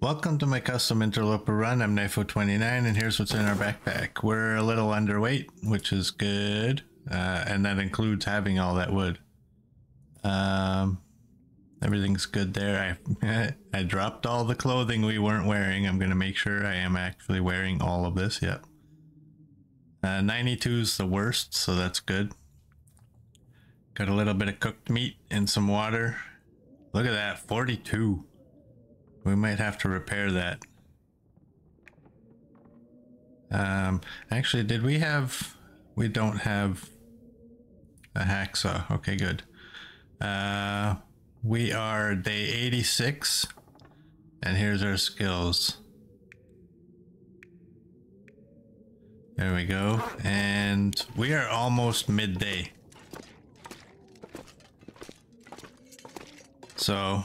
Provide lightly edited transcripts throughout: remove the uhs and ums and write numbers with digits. Welcome to my custom interloper run. I'm Nifo29 and here's what's in our backpack. We're a little underweight, which is good, and that includes having all that wood. Everything's good there. I dropped all the clothing we weren't wearing. I'm gonna make sure I am actually wearing all of this. Yep. 92 is the worst, so that's good. Got a little bit of cooked meat and some water. Look at that, 42. We might have to repair that. Actually, did we have... We don't have a hacksaw. Okay, good. We are day 86. And here's our skills. There we go. And we are almost midday. So,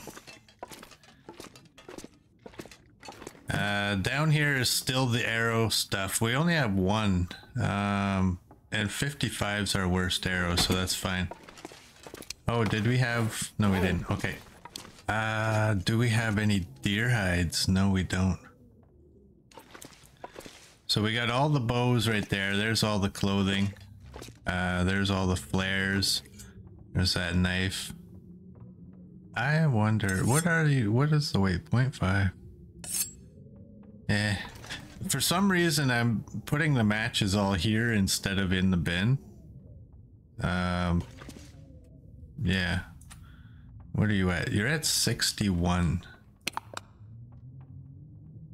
down here is still the arrow stuff. We only have one, and 55's our worst arrow, so that's fine. Oh, did we have? No, we didn't. Okay. Do we have any deer hides? No, we don't. So we got all the bows right there. There's all the clothing. There's all the flares. There's that knife. I wonder, what is the weight? 0.5. Eh. For some reason, I'm putting the matches all here instead of in the bin. Yeah. What are you at? You're at 61.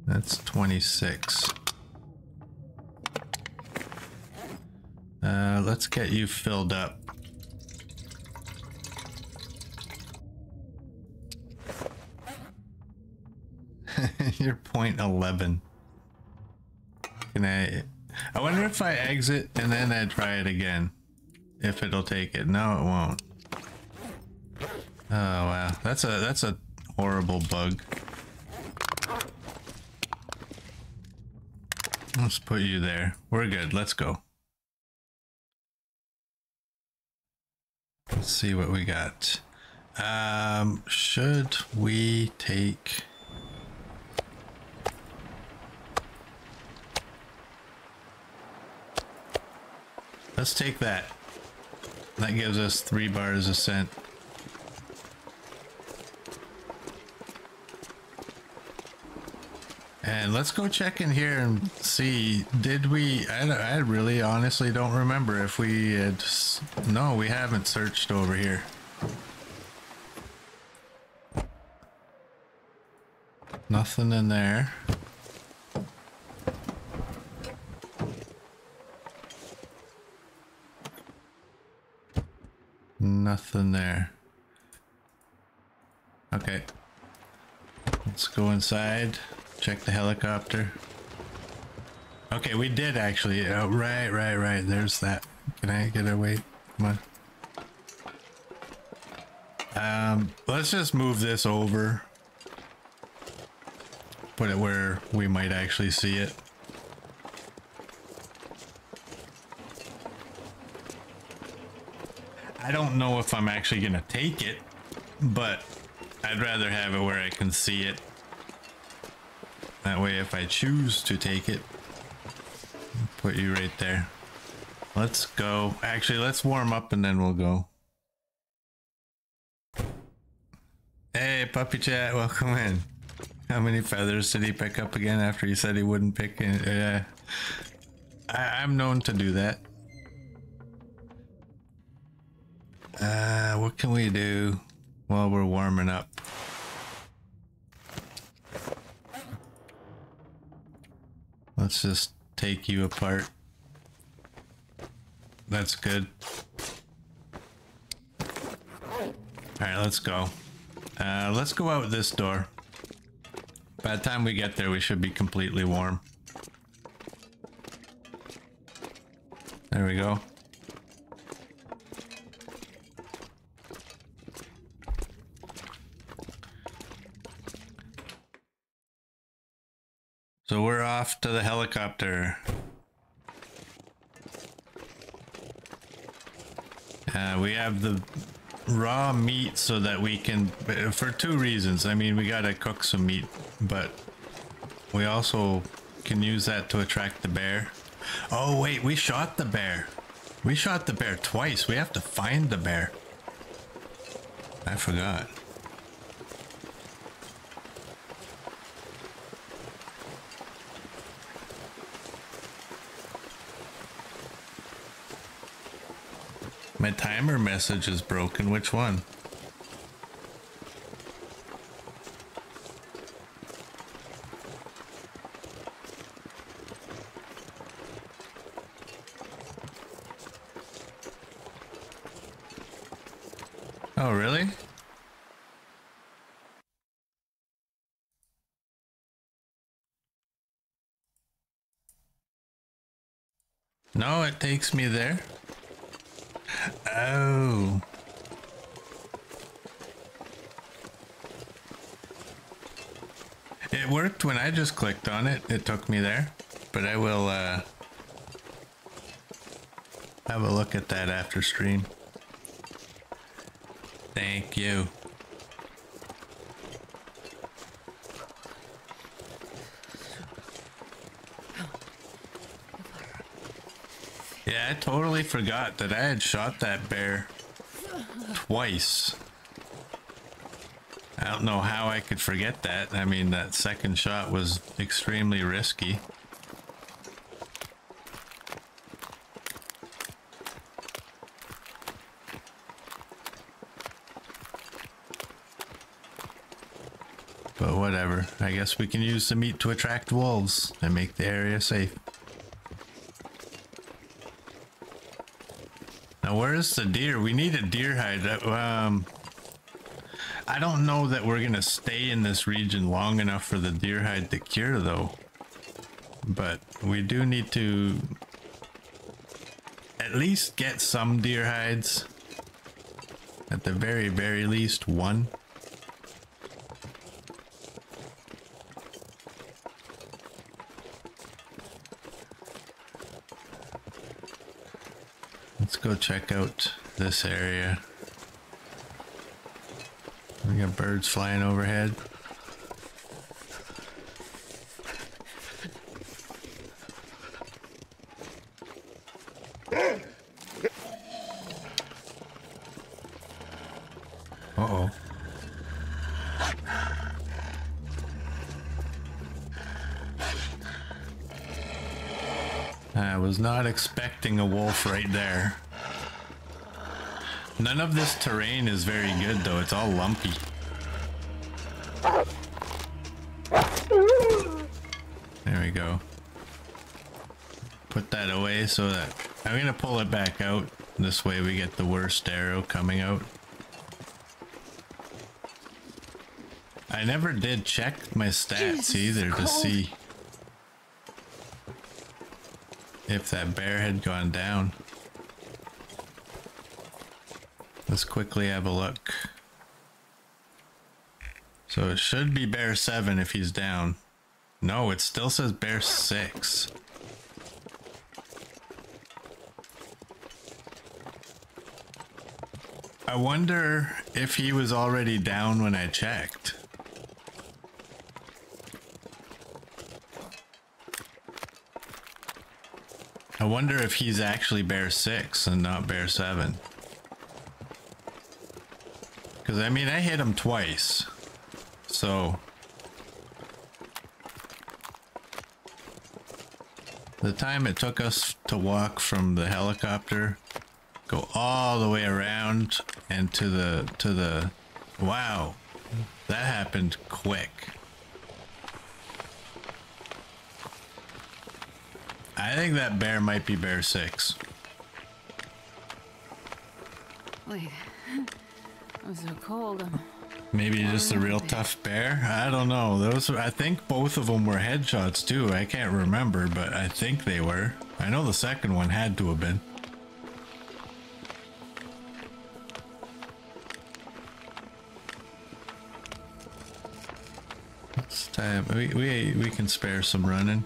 That's 26. Let's get you filled up. You're 0.11. Can I wonder if I exit and then I try it again. If it'll take it. No, it won't. Oh wow. That's a horrible bug. Let's put you there. We're good. Let's go. Let's see what we got. Should we take... Let's take that. That gives us 3 bars of scent. And let's go check in here and see, did we, I really honestly don't remember if we had, no, we haven't searched over here. Nothing in there. Nothing there. Okay. Let's go inside. Check the helicopter. Okay, we did actually. Oh, right. There's that. Can I get away? Come on. Let's just move this over. Put it where we might actually see it. I don't know if I'm actually gonna take it, but I'd rather have it where I can see it. That way if I choose to take it, I'll put you right there. Let's go. Actually, let's warm up and then we'll go. Hey, Puppy Chat, welcome in. How many feathers did he pick up again after he said he wouldn't pick in? I'm known to do that. What can we do while we're warming up? Let's just take you apart. That's good. Alright, let's go. Let's go out this door. By the time we get there, we should be completely warm. There we go. So we're off to the helicopter. We have the raw meat so that we can, for two reasons. I mean, we gotta cook some meat, but we also can use that to attract the bear. Oh wait, we shot the bear. We shot the bear twice. We have to find the bear. I forgot. My timer message is broken. Which one? Oh, really? No, it takes me there. Oh. It worked when I just clicked on it. It took me there, but I will have a look at that after stream. Thank you. Yeah, I totally forgot that I had shot that bear twice. I don't know how I could forget that. I mean, that second shot was extremely risky. But whatever. I guess we can use the meat to attract wolves and make the area safe. Where's the deer? We need a deer hide. I don't know that we're gonna stay in this region long enough for the deer hide to cure though, but we do need to at least get some deer hides, at the very least one. Go check out this area. We got birds flying overhead. Uh-oh. I was not expecting a wolf right there. None of this terrain is very good though, it's all lumpy. There we go. Put that away so that... I'm gonna pull it back out. This way we get the worst arrow coming out. I never did check my stats either to see if that bear had gone down. Let's quickly have a look. So it should be bear 7 if he's down. No, it still says bear 6. I wonder if he was already down when I checked. I wonder if he's actually bear 6 and not bear 7. Because, I mean, I hit him twice, so the time it took us to walk from the helicopter, go all the way around and to the, wow, that happened quick. I think that bear might be bear 6. Wait. I'm so cold. Maybe just a real tough bear? I don't know. Those were, I think both of them were headshots too. I can't remember, but I think they were. I know the second one had to have been. It's time. We can spare some running.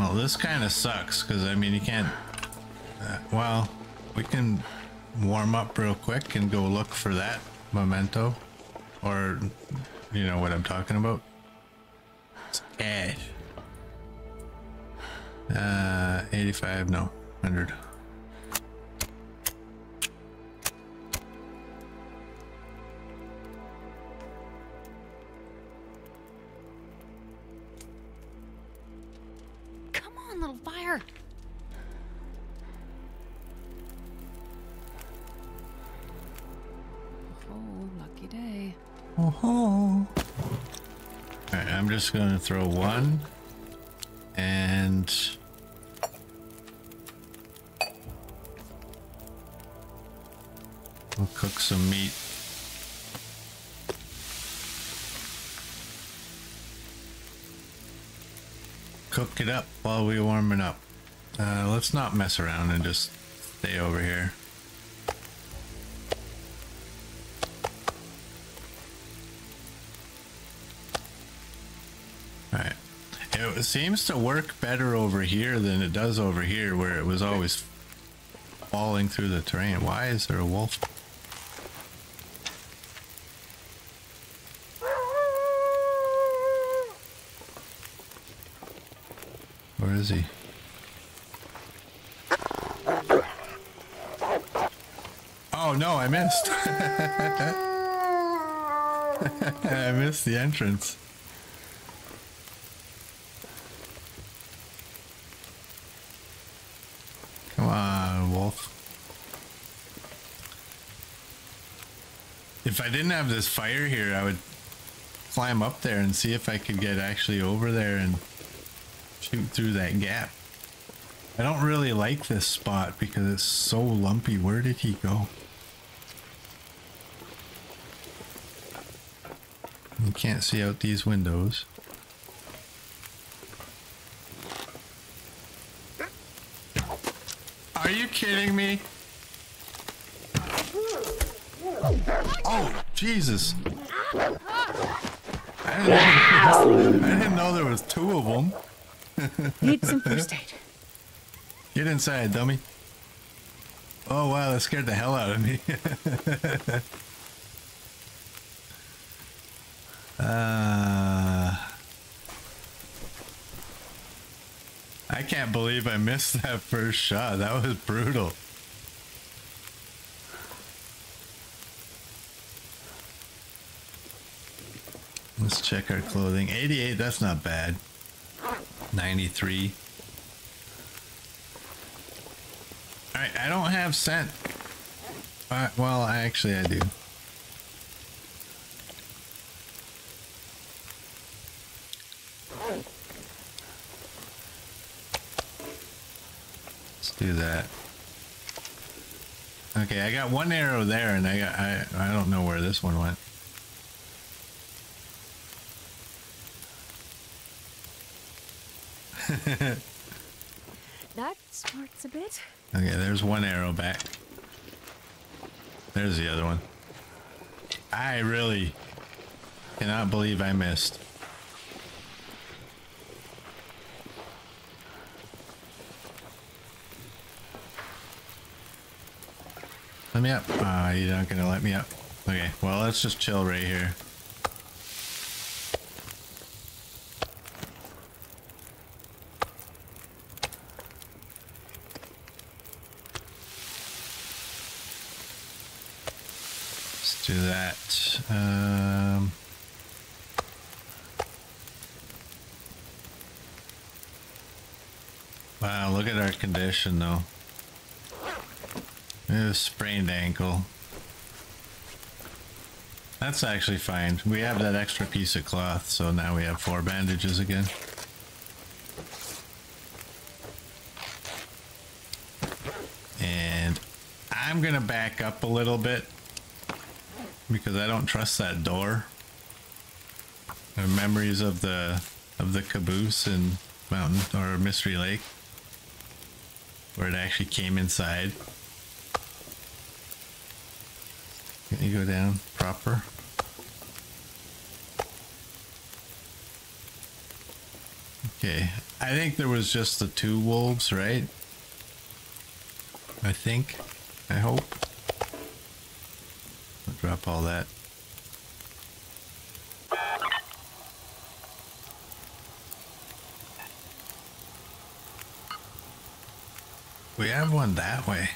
Well, this kind of sucks, because, I mean, you can't... well, we can warm up real quick and go look for that memento. Or, you know what I'm talking about? It's cash. 85, no, 100. Just gonna throw one and we'll cook some meat. Cook it up while we're warming up. Let's not mess around and just stay over here. It seems to work better over here than it does over here, where it was always falling through the terrain. Why is there a wolf? Where is he? Oh no, I missed. I missed the entrance. If I didn't have this fire here, I would climb up there and see if I could get actually over there and shoot through that gap. I don't really like this spot because it's so lumpy. Where did he go? You can't see out these windows. Are you kidding me? Oh, Jesus. I didn't know there was two of them. Need some first aid. Get inside, dummy. Oh, wow, that scared the hell out of me. I can't believe I missed that first shot. That was brutal. Let's check our clothing. 88, that's not bad. 93. Alright, I don't have scent. Well, actually I do. Let's do that. Okay, I got one arrow there and I don't know where this one went. That smarts a bit. Okay, there's one arrow back. There's the other one. I really cannot believe I missed. Let me up. You're not gonna let me up. Okay, well, let's just chill right here. Do that. Wow, look at our condition though. We have a sprained ankle. That's actually fine. We have that extra piece of cloth, so now we have 4 bandages again. And I'm gonna back up a little bit, because I don't trust that door. I have memories of the caboose in Mountain or Mystery Lake, where it actually came inside. Can you go down proper? Okay, I think there was just the two wolves, right? I think. I hope. I'll drop all that. We have one that way.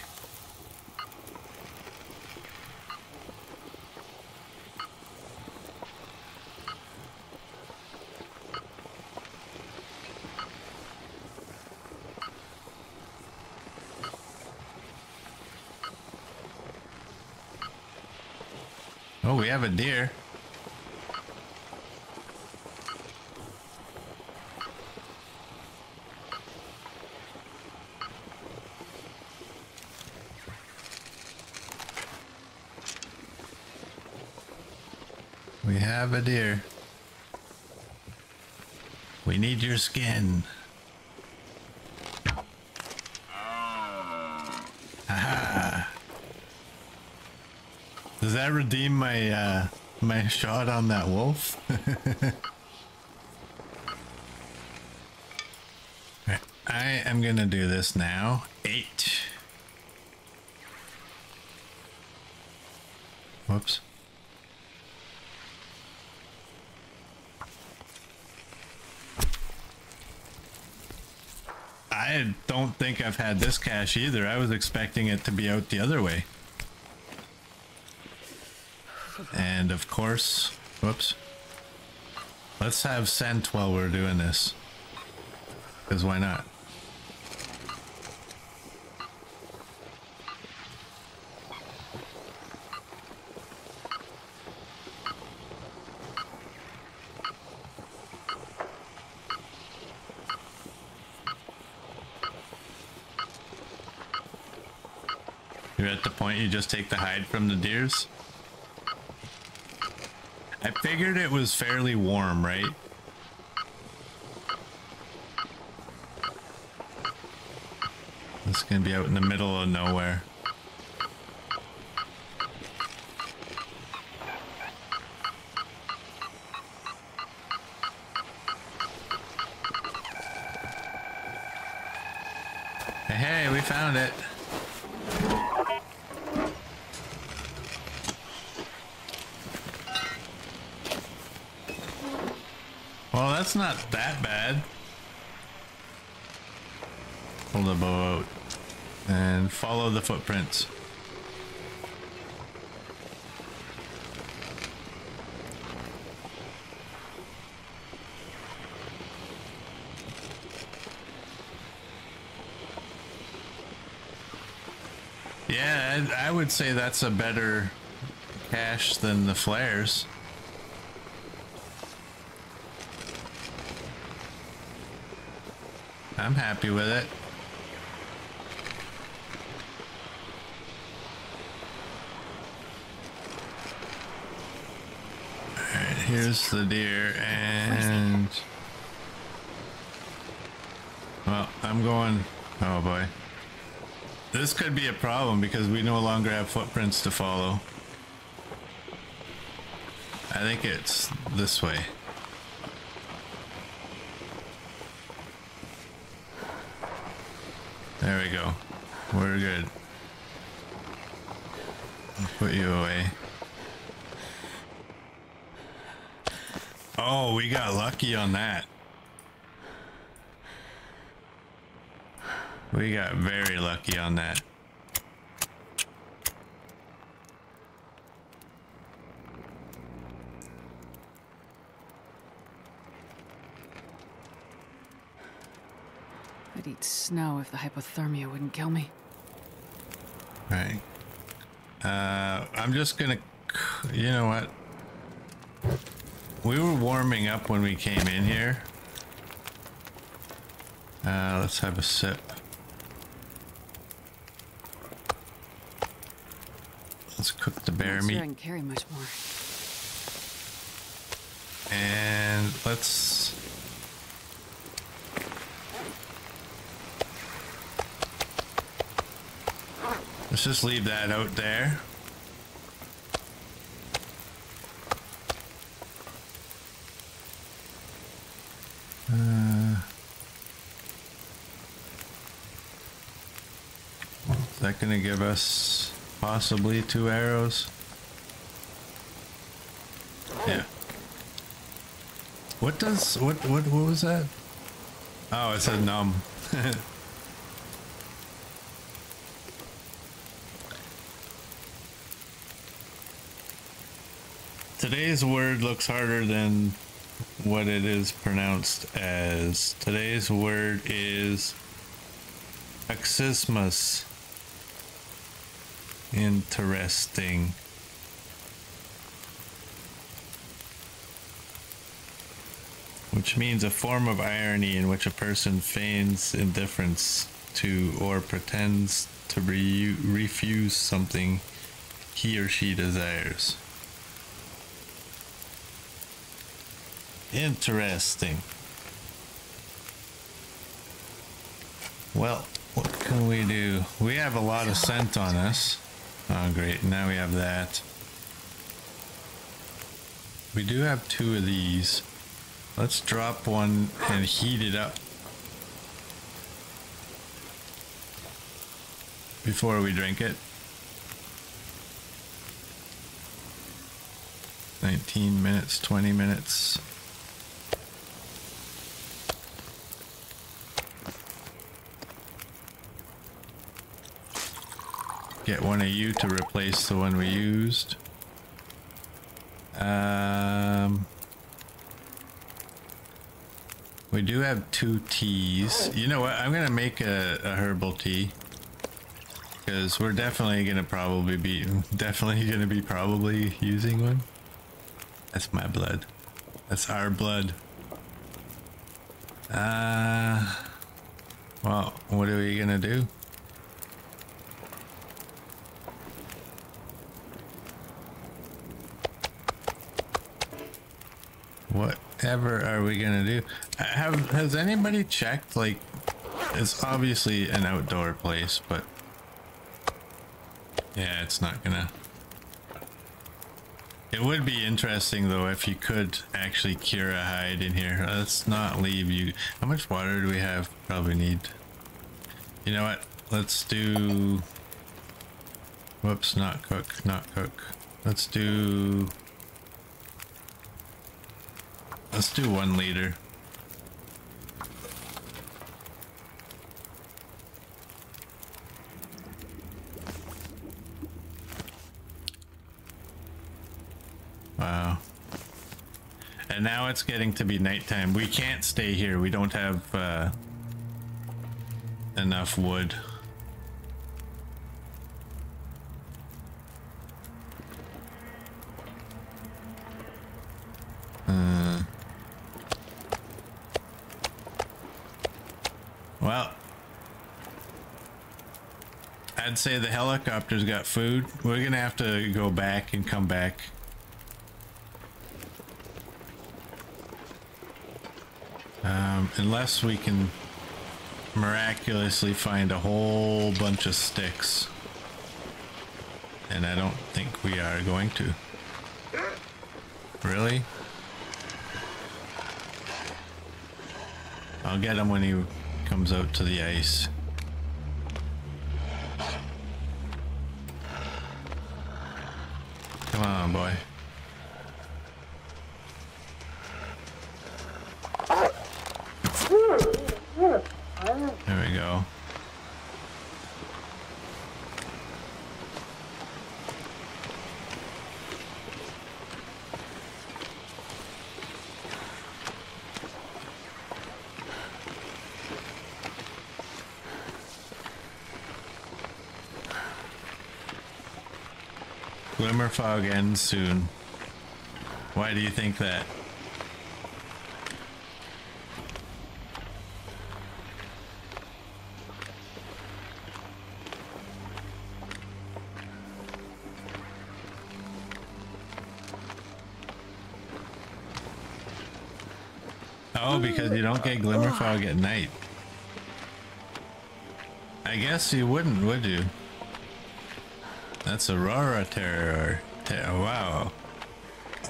Oh, we have a deer. We have a deer. We need your skin. Aha. Does that redeem my my shot on that wolf? Right, I am gonna do this now. 8. Whoops. I don't think I've had this cache either. I was expecting it to be out the other way. And of course, whoops. Let's have scent while we're doing this. Because why not? You're at the point you just take the hide from the deers? I figured it was fairly warm, right? This is gonna be out in the middle of nowhere. Hey, we found it. Well, that's not that bad. Pull the bow out and follow the footprints. Yeah, I would say that's a better cache than the flares. I'm happy with it. Alright, here's the deer and... Well, I'm going... Oh boy. This could be a problem because we no longer have footprints to follow. I think it's this way. There we go. We're good. I'll put you away. Oh, we got lucky on that. We got very lucky on that. I'd eat snow if the hypothermia wouldn't kill me. Right. I'm just gonna... You know what? We were warming up when we came in here. Let's have a sip. Let's cook the bear meat. I can carry much more. And let's... Let's just leave that out there. that gonna give us possibly 2 arrows? Yeah. What does what was that? Oh, it said numb. Today's word looks harder than what it is pronounced as. Today's word is Exismus. Interesting. Which means a form of irony in which a person feigns indifference to or pretends to refuse something he or she desires. Interesting. Well, what can we do? We have a lot of scent on us. Oh great, now we have that. We do have 2 of these. Let's drop one and heat it up before we drink it. 19 minutes, 20 minutes. Get one of you to replace the one we used. We do have 2 teas. You know what? I'm going to make a herbal tea. Because we're definitely going to probably be using one. That's my blood. That's our blood. Well, what are we going to do? Whatever are we going to do? Has anybody checked? Like, it's obviously an outdoor place, but yeah, it's not gonna. It would be interesting though if you could actually cure a hide in here. Let's not leave you. How much water do we have? Probably need. You know what? Let's do. Whoops! Not cook. Not cook. Let's do. Let's do 1 liter. Wow. And now it's getting to be nighttime. We can't stay here. We don't have enough wood. I'd say the helicopter's got food. We're gonna have to go back and come back. Unless we can miraculously find a whole bunch of sticks. And I don't think we are going to. Really? I'll get him when he comes out to the ice. Come on, boy. There we go. Glimmer fog ends soon. Why do you think that? Oh, because you don't get glimmer fog at night. I guess you wouldn't, would you? That's Aurora Territory. Wow.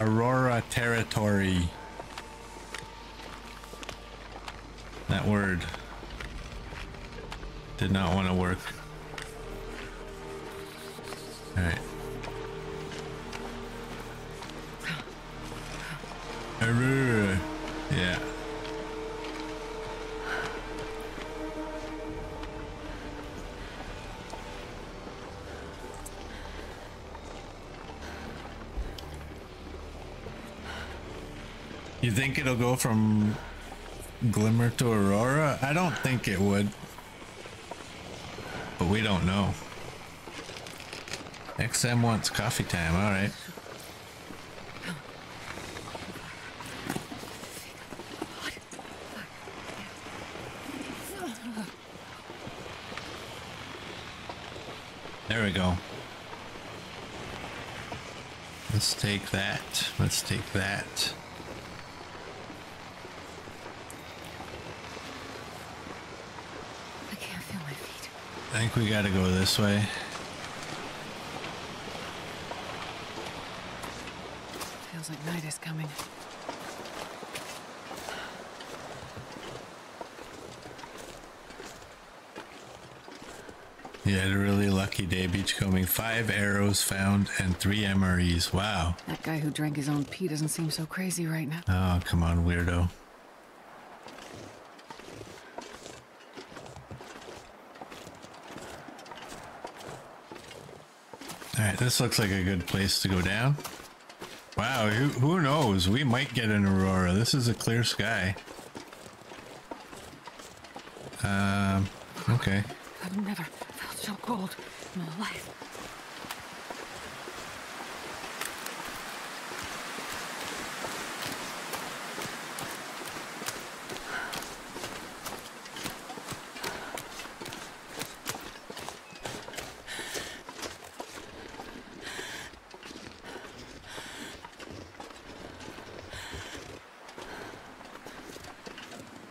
Aurora Territory. That word did not want to work. Alright. Aurora. Yeah. You think it'll go from Glimmer to Aurora? I don't think it would. But we don't know. XM wants coffee time, alright. There we go. Let's take that. Let's take that. I think we gotta go this way. Feels like night is coming. You had a really lucky day beachcombing. 5 arrows found and 3 MREs. Wow. That guy who drank his own pee doesn't seem so crazy right now. Oh, come on, weirdo. Alright, this looks like a good place to go down. Wow, who knows? We might get an Aurora. This is a clear sky. Okay. I've never felt so cold in my life.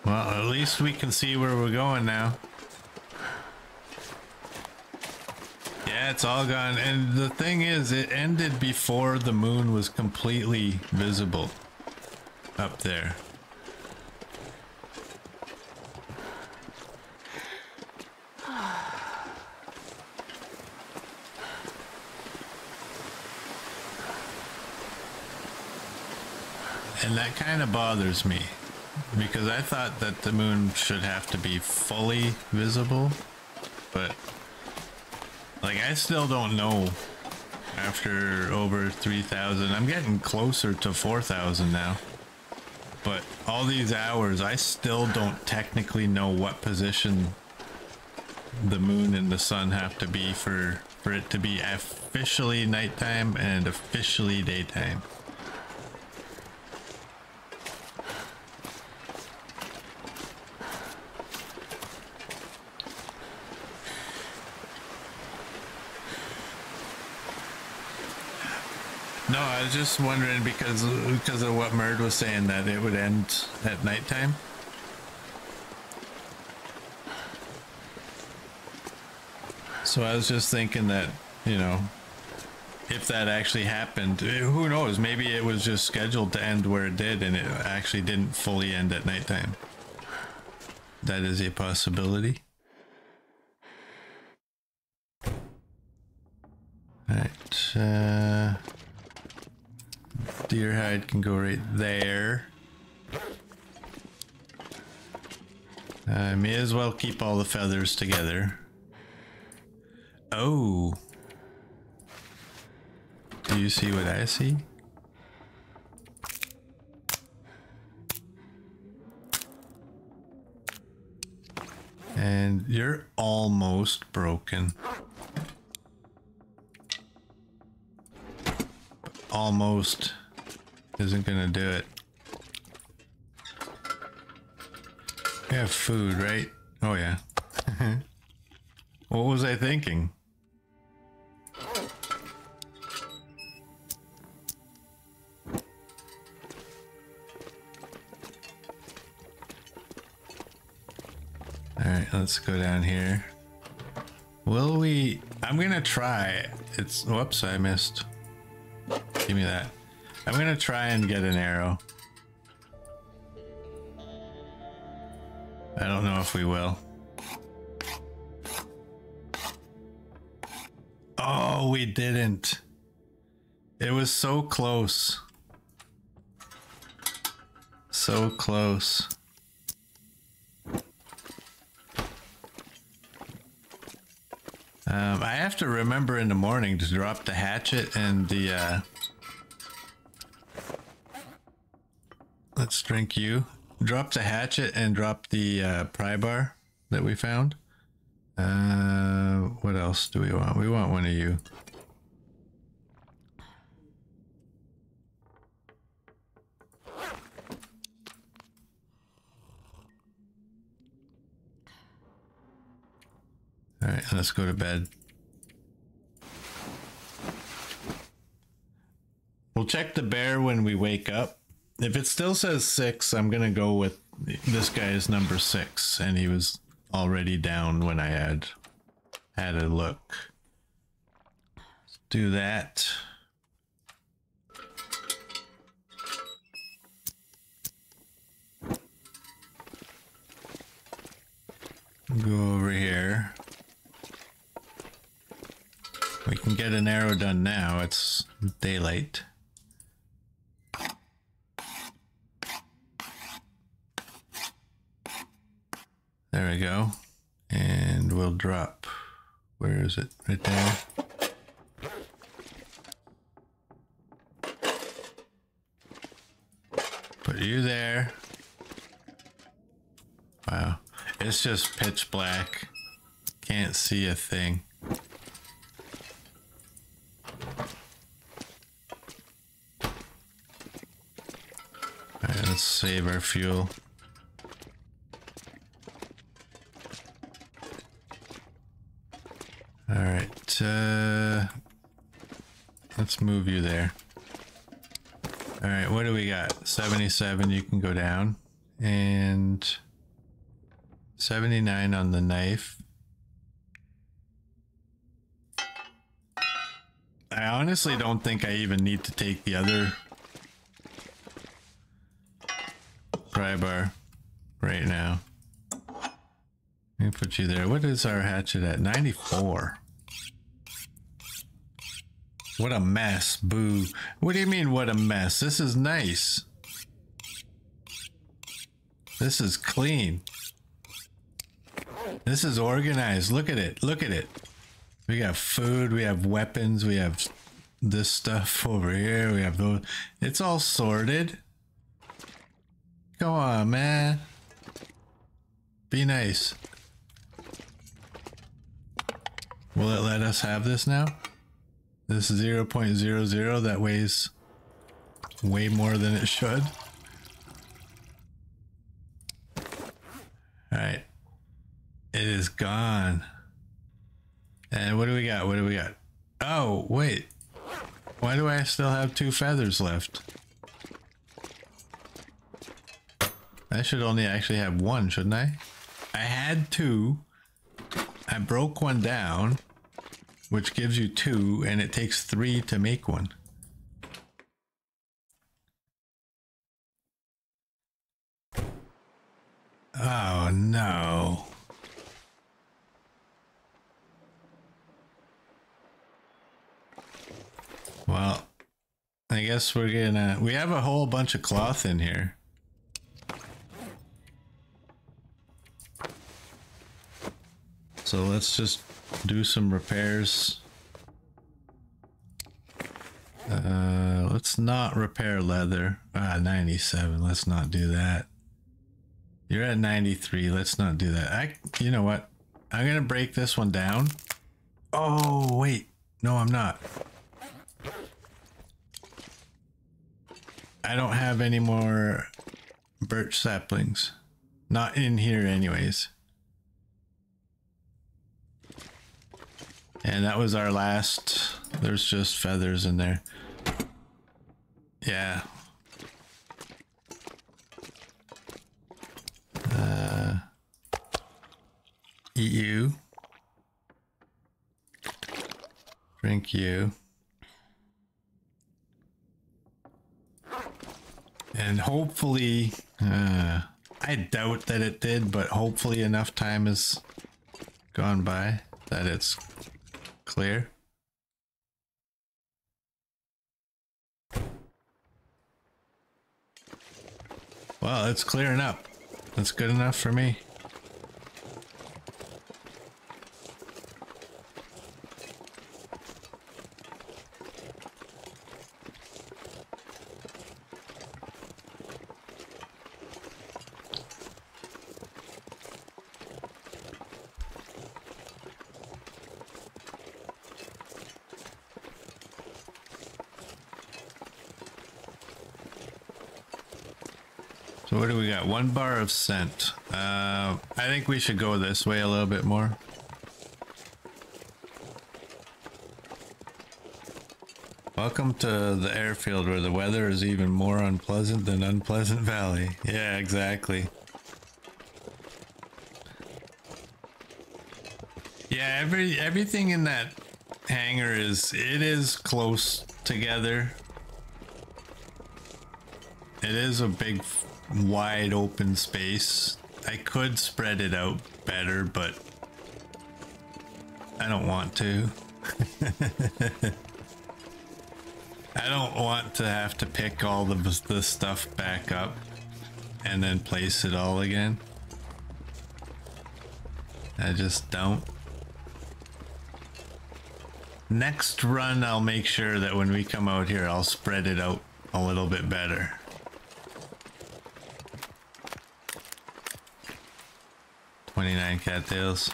Well, at least we can see where we're going now. Yeah, it's all gone. And the thing is, it ended before the moon was completely visible up there. And that kind of bothers me. Because I thought that the moon should have to be fully visible, but like I still don't know after over 3,000. I'm getting closer to 4,000 now, but all these hours I still don't technically know what position the moon and the sun have to be for it to be officially nighttime and officially daytime. No, I was just wondering because of what Merd was saying that it would end at nighttime. So I was just thinking that, you know, if that actually happened, who knows? Maybe it was just scheduled to end where it did and it actually didn't fully end at nighttime. That is a possibility. All right. Deer hide can go right there. I may as well keep all the feathers together. Oh. Do you see what I see? And you're almost broken. Almost. Isn't gonna do it. We have food, right? Oh yeah. What was I thinking? Alright, let's go down here. Will we... I'm gonna try. It's... Whoops, I missed. Give me that. I'm gonna try and get an arrow. I don't know if we will. Oh, we didn't. It was so close. So close. I have to remember in the morning to drop the hatchet and the, let's drink you. Drop the hatchet and drop the pry bar that we found. What else do we want? We want one of you. All right, let's go to bed. We'll check the bear when we wake up. If it still says 6, I'm going to go with this guy is number 6, and he was already down when I had a look. Let's do that. Go over here. We can get an arrow done now. It's daylight. There we go. And we'll drop. Where is it? Right there. Put you there. Wow. It's just pitch black. Can't see a thing. Alright, let's save our fuel. Alright, let's move you there. Alright, what do we got? 77, you can go down. And 79 on the knife. I honestly don't think I even need to take the other pry bar right now. Let me put you there. What is our hatchet at? 94. What a mess, boo. What do you mean, what a mess? This is nice. This is clean. This is organized. Look at it. Look at it. We got food. We have weapons. We have this stuff over here. We have those. It's all sorted. Come on, man. Be nice. Will it let us have this now? This 0.00 that weighs way more than it should. Alright. It is gone. And what do we got? What do we got? Oh, wait. Why do I still have 2 feathers left? I should only actually have 1, shouldn't I? I had 2. I broke 1 down, which gives you 2, and it takes 3 to make 1. Oh, no. Well, I guess we're gonna... We have a whole bunch of cloth in here. So let's just do some repairs. Let's not repair leather. 97. Let's not do that. You're at 93. Let's not do that. You know what? I'm going to break this one down. Oh, wait. No, I'm not. I don't have any more birch saplings. Not in here anyways. And that was our last. There's just feathers in there. Yeah. Eat you. Drink you. And hopefully, I doubt that it did, but hopefully enough time has gone by that it's clear. Well, it's clearing up. That's good enough for me. What do we got? One bar of scent. I think we should go this way a little bit more. Welcome to the airfield where the weather is even more unpleasant than Unpleasant Valley. Yeah, exactly. Yeah, everything in that hangar is close together. It is a big wide open space. I could spread it out better, but I don't want to. I don't want to have to pick all the stuff back up and then place it all again. I just don't. Next run, I'll make sure that when we come out here, I'll spread it out a little bit better. Cattails.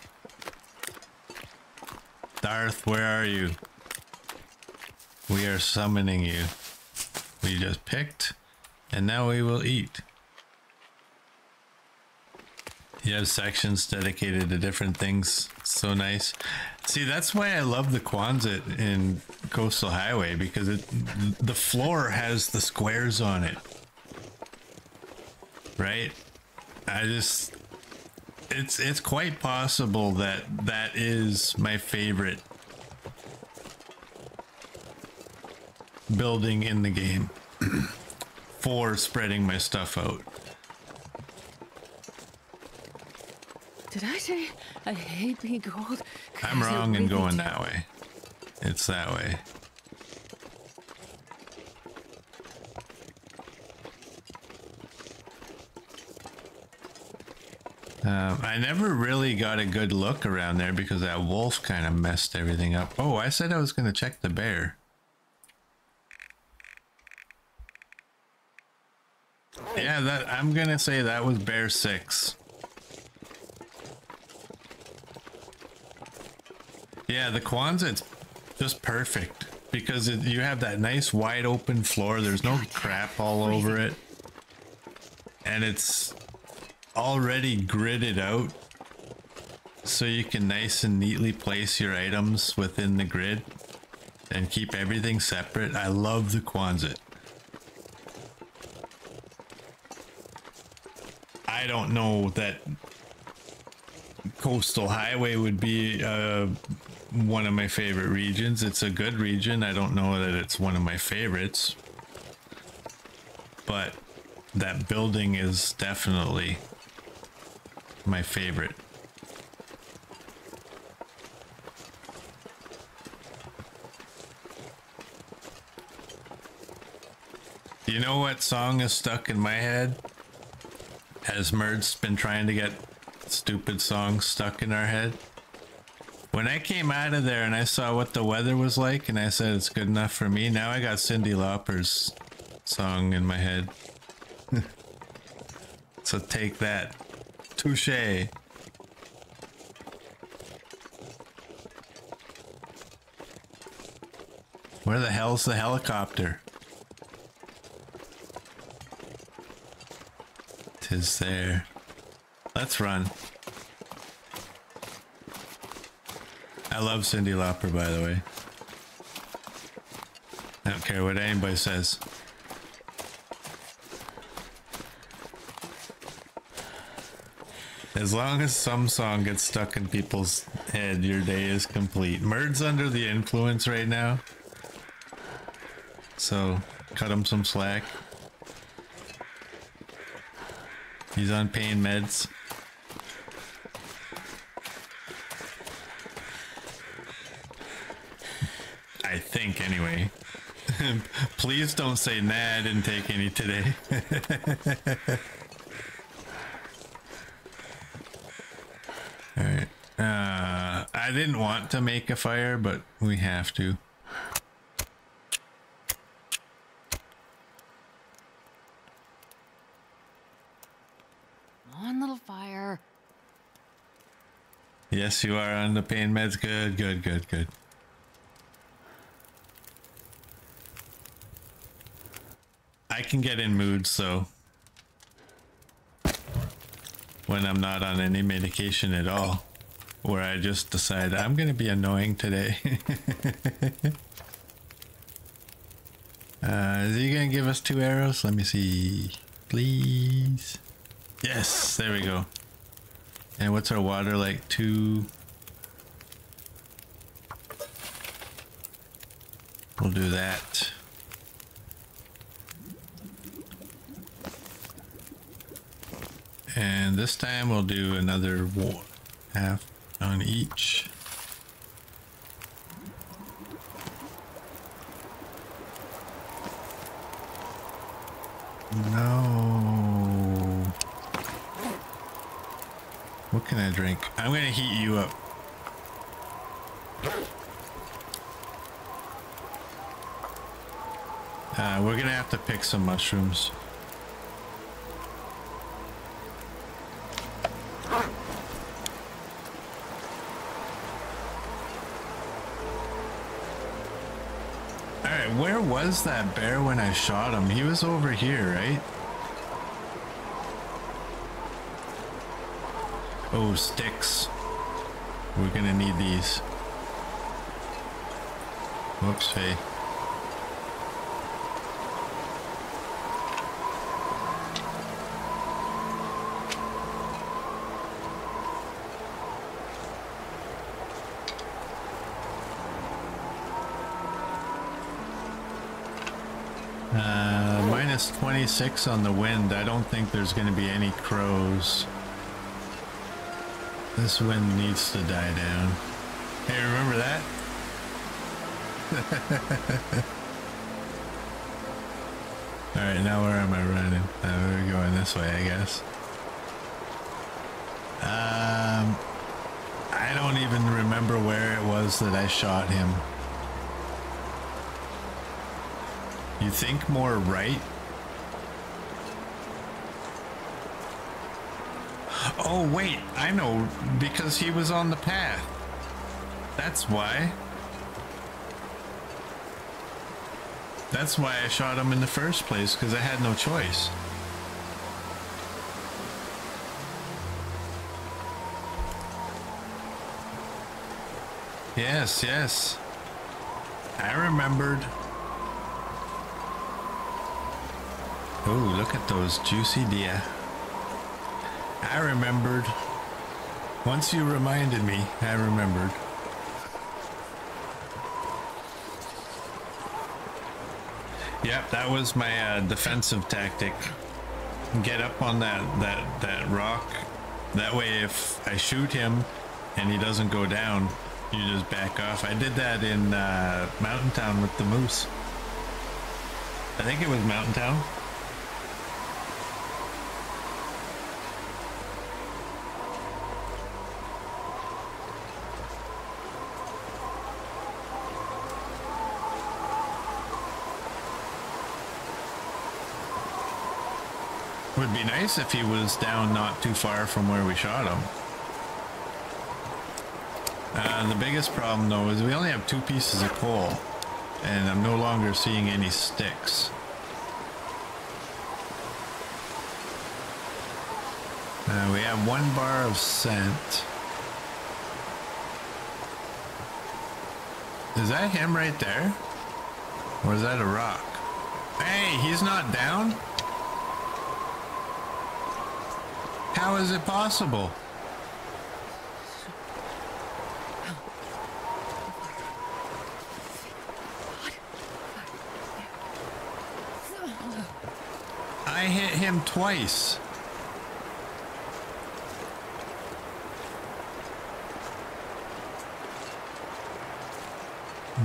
Darth, where are you? We are summoning you. We just picked, and now we will eat. You have sections dedicated to different things. So nice. See, that's why I love the Quonset in Coastal Highway, because the floor has the squares on it. Right? It's quite possible that that is my favorite building in the game for spreading my stuff out. Did I say I hate being cold? I'm wrong in going that way. It's that way. I never really got a good look around there because that wolf kind of messed everything up. Oh, I said I was going to check the bear. Yeah, I'm going to say that was bear 6. Yeah, the Quonset's just perfect because you have that nice wide open floor. There's no crap all over it. And it's already gridded out, so you can nice and neatly place your items within the grid and keep everything separate. I love the Quonset. I don't know that Coastal Highway would be one of my favorite regions. It's a good region. I don't know that it's one of my favorites, but that building is definitely my favorite. You know what song is stuck in my head? Has Merd's been trying to get stupid songs stuck in our head? When I came out of there and I saw what the weather was like and I said it's good enough for me, now I got Cyndi Lauper's song in my head. So take that. Touché. Where the hell's the helicopter? 'Tis there. Let's run. I love Cyndi Lauper, by the way. I don't care what anybody says. As long as some song gets stuck in people's head, your day is complete. Merd's under the influence right now, so cut him some slack. He's on pain meds. I think, anyway. Please don't say nah, I didn't take any today. Alright. I didn't want to make a fire, but we have to. One little fire. Yes, you are on the pain meds. Good, good, good, good. I can get in moods, though, when I'm not on any medication at all, where I just decide I'm going to be annoying today. Is he going to give us 2 arrows? Let me see. Please. Yes, there we go. And what's our water like? 2. We'll do that. And this time we'll do another half on each. No. What can I drink? I'm going to heat you up. We're going to have to pick some mushrooms. Where was that bear when I shot him? He was over here, right? Oh, sticks. We're gonna need these. Whoops, hey. Minus 26 on the wind. I don't think there's going to be any crows. This wind needs to die down. Hey, remember that? Alright, now where am I running? We're going this way, I guess. I don't even remember where it was that I shot him. You think more right? Oh wait, I know, because he was on the path. That's why. That's why I shot him in the first place, because I had no choice. Yes, yes. I remembered. Oh, look at those juicy deer. I remembered. Once you reminded me, I remembered. Yep, that was my defensive tactic. Get up on that rock. That way if I shoot him and he doesn't go down, you just back off. I did that in Mountaintown with the moose. I think it was Mountaintown. Would be nice if he was down not too far from where we shot him. The biggest problem though is we only have 2 pieces of coal and I'm no longer seeing any sticks. We have 1 bar of scent. Is that him right there? Or is that a rock? Hey, he's not down? How is it possible? I hit him twice.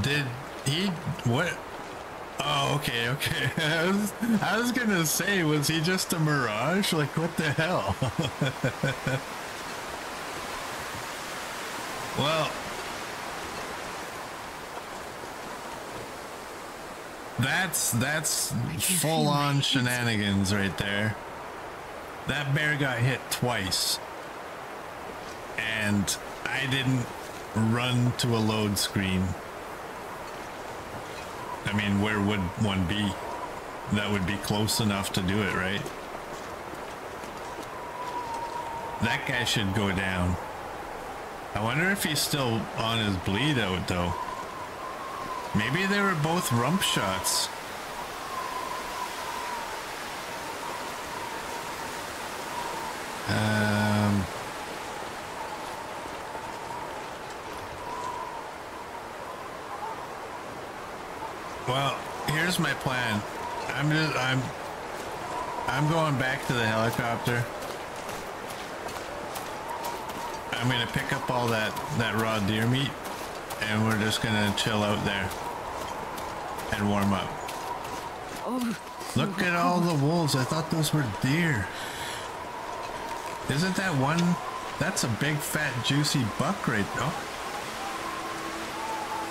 Did he? What? Oh, okay, okay. I was gonna say, was he just a mirage? Like, what the hell? Well, that's full-on shenanigans right there. That bear got hit twice, and I didn't run to a load screen. I mean, where would one be that would be close enough to do it, right? That guy should go down. I wonder if he's still on his bleed out, though. Maybe they were both rump shots. Well, here's my plan. I'm going back to the helicopter. I'm gonna pick up all that raw deer meat, and we're just gonna chill out there and warm up. Oh, look at all the wolves. I thought those were deer. Isn't that one? That's a big, fat, juicy buck right now.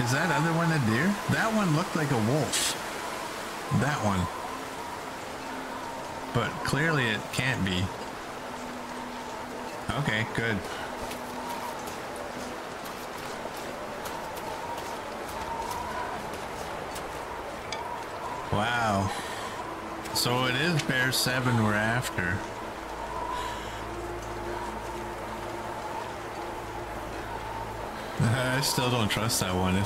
Is that other one a deer? That one looked like a wolf. That one. But clearly it can't be. Okay, good. Wow. So it is Bear 7 we're after. I still don't trust that one. I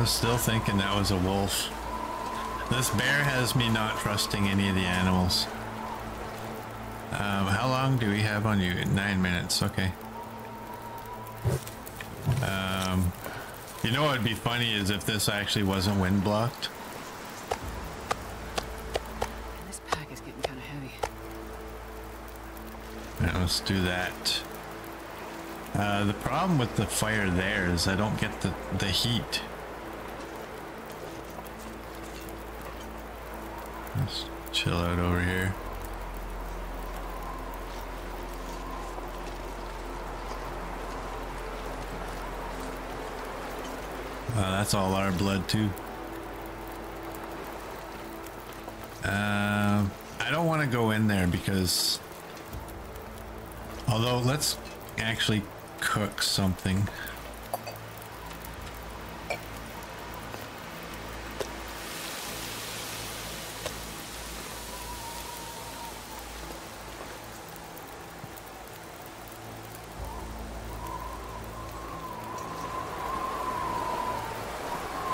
was still thinking that was a wolf. This bear has me not trusting any of the animals. How long do we have on you? 9 minutes. Okay. You know what would be funny is if this actually wasn't wind blocked. This pack is getting kind of heavy. Right, let's do that. The problem with the fire there is I don't get the heat. Let's chill out over here. That's all our blood too. I don't want to go in there because, although let's actually cook something.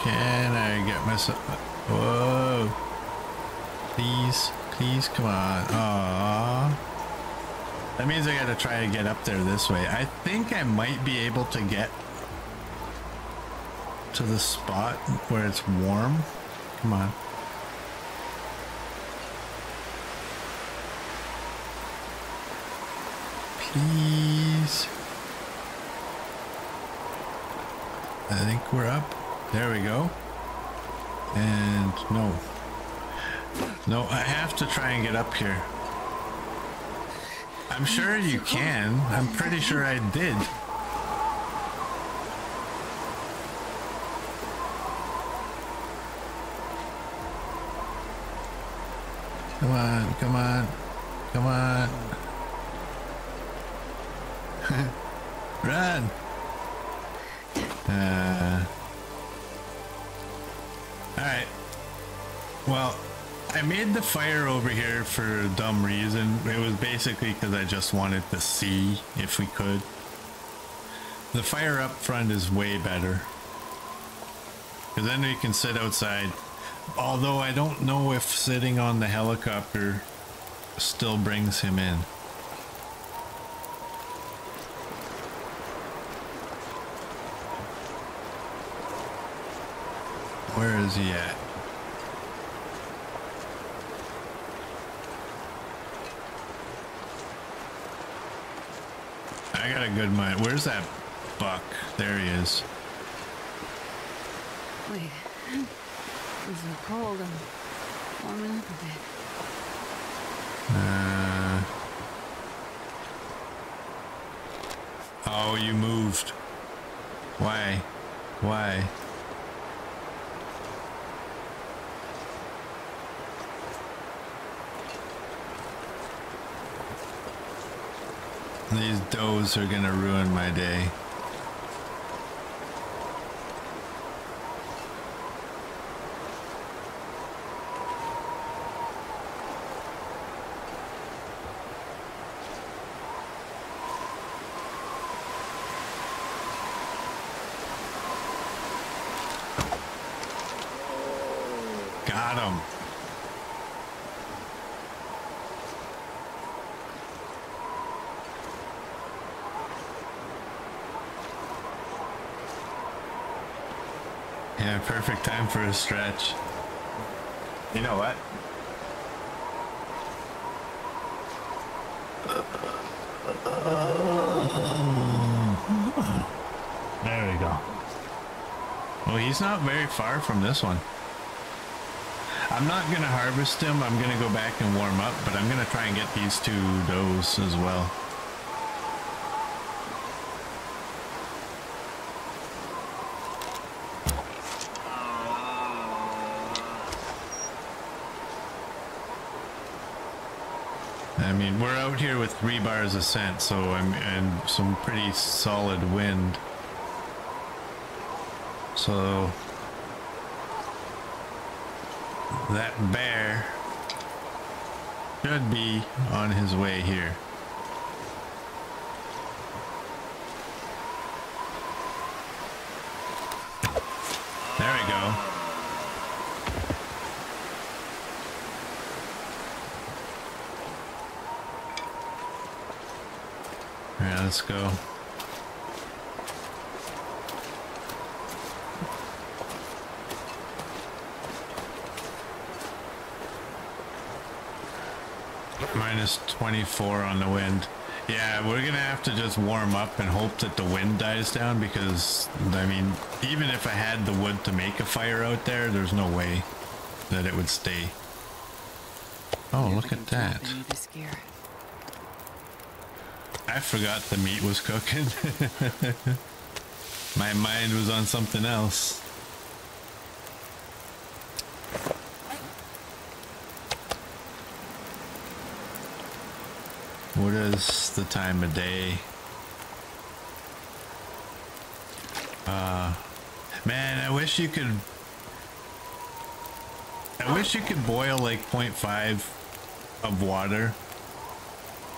Can I get myself? Whoa! Please, please, come on! Aww. That means I gotta try to get up there this way. I think I might be able to get to the spot where it's warm. Come on. Please. I think we're up. There we go. And no. No, I have to try and get up here. I'm sure you can. I'm pretty sure I did. Come on, come on, come on. Run! Alright. Well, I made the fire over here for a dumb reason. It was basically because I just wanted to see if we could. The fire up front is way better, because then we can sit outside. Although I don't know if sitting on the helicopter still brings him in. Where is he at? I got a good mind. Where's that buck? There he is. Wait. is so cold. I'm warming up a bit. Oh, you moved. Why? Why? These does are gonna ruin my day. Got him. Yeah, perfect time for a stretch. You know what? There we go. Well, he's not very far from this one. I'm not going to harvest him. I'm going to go back and warm up, but I'm going to try and get these two does as well. I mean, we're out here with 3 bars of scent, so and some pretty solid wind. So that bear should be on his way here. There we go. All right, let's go. -24 on the wind. Yeah, we're gonna have to just warm up and hope that the wind dies down, because I mean, even if I had the wood to make a fire out there, there's no way that it would stay. Oh, look at that. I forgot the meat was cooking. My mind was on something else. What is the time of day? Man, I wish you could. I wish you could boil like 0.5 of water,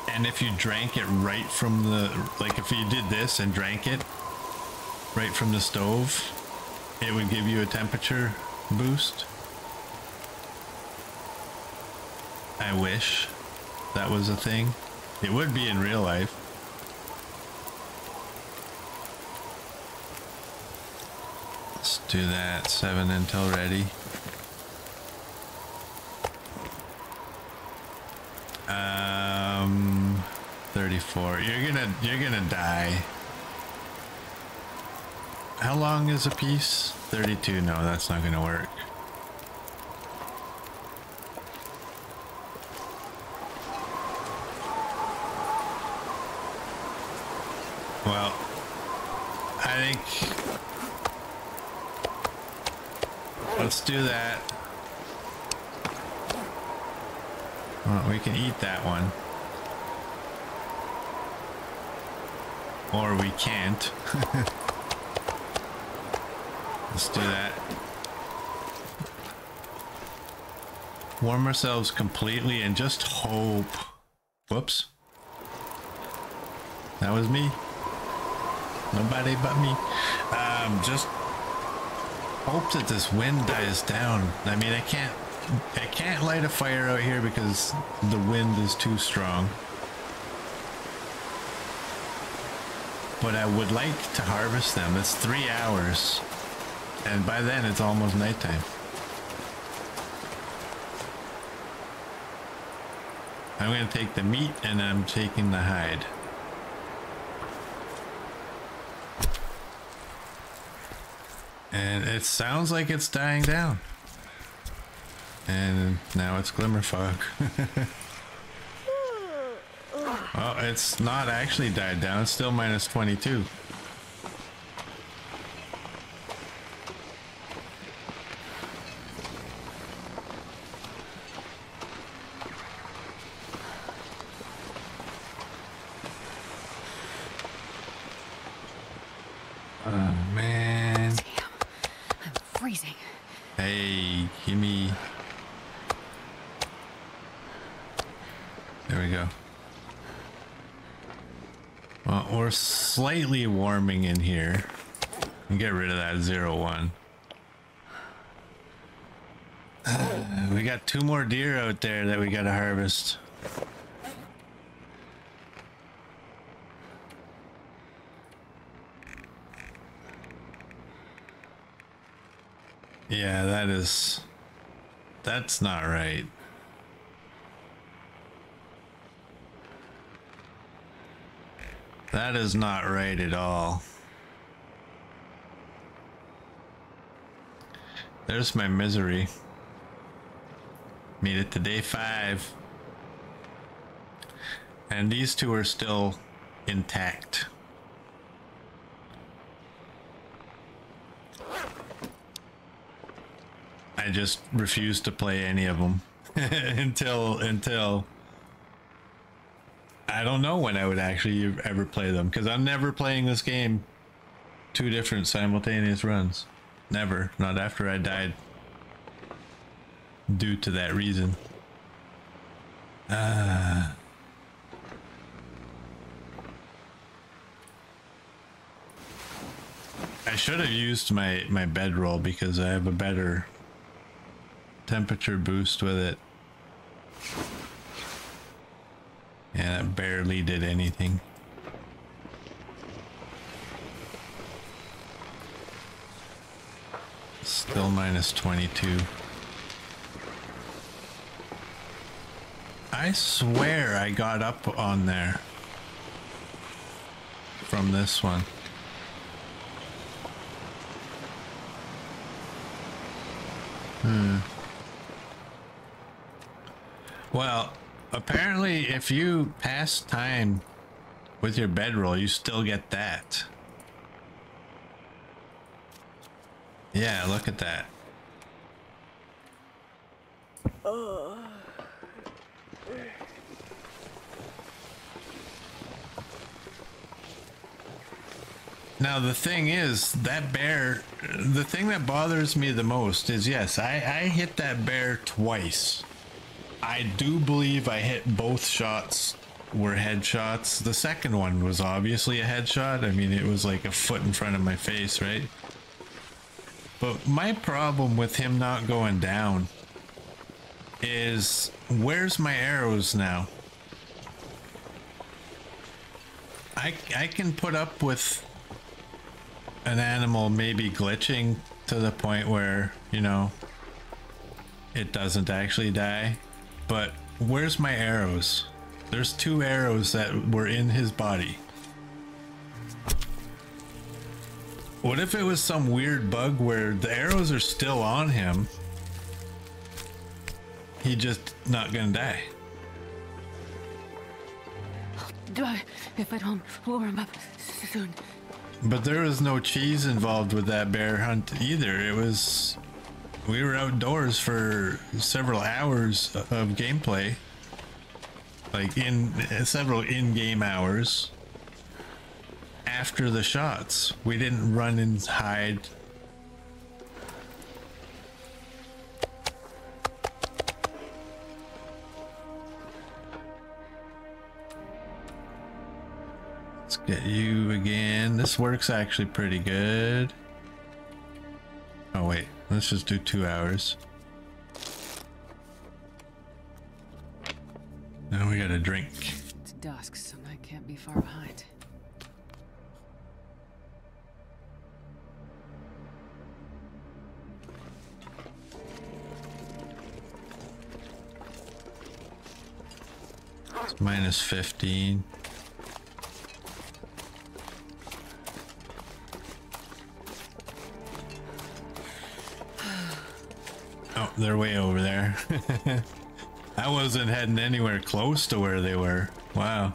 and if you drank it right from the, like if you did this and drank it right from the stove, it would give you a temperature boost. I wish that was a thing. It would be in real life. Let's do that. 7 until ready. $34. You're gonna die. How long is a piece? 32. No, that's not gonna work. Well, I think let's do that. Well, we can eat that one. Or we can't. Let's do that. Warm ourselves completely and just hope. Whoops. That was me. Nobody but me. Just hope that this wind dies down. I mean, I can't light a fire out here because the wind is too strong. But I would like to harvest them. It's 3 hours. And by then it's almost nighttime. I'm going to take the meat and I'm taking the hide. And it sounds like it's dying down. And now it's glimmer fog. Oh, it's not actually died down. It's still minus 22. Slightly warming in here, and get rid of that 0-1. We got 2 more deer out there that we gotta harvest. Yeah, that's not right. That is not right at all. There's my misery. Made it to day 5. And these two are still intact. I just refuse to play any of them until I don't know when I would actually ever play them, because I'm never playing this game 2 different simultaneous runs. Never. Not after I died due to that reason. I should have used my bedroll, because I have a better temperature boost with it. Yeah, that barely did anything. Still minus 22. I swear I got up on there from this one. Well, apparently, if you pass time with your bedroll, you still get that. Yeah, look at that. Now, the thing is, that bear, the thing that bothers me the most is, yes, I hit that bear twice. I do believe I hit both shots were headshots. The second one was obviously a headshot. I mean, it was like a foot in front of my face, right? But my problem with him not going down is, where's my arrows now? I can put up with an animal maybe glitching to the point where, you know, it doesn't actually die. But where's my arrows? There's 2 arrows that were in his body. What if it was some weird bug where the arrows are still on him? He just not gonna die. I'll die if I don't warm up soon. But there was no cheese involved with that bear hunt either. It was... we were outdoors for several hours of gameplay, like in several in-game hours after the shots. We didn't run and hide. Let's get you again. This works actually pretty good. Oh wait. Let's just do 2 hours. Now we got a drink. It's dusk, so I can't be far behind. It's minus 15. They're way over there. I wasn't heading anywhere close to where they were. Wow.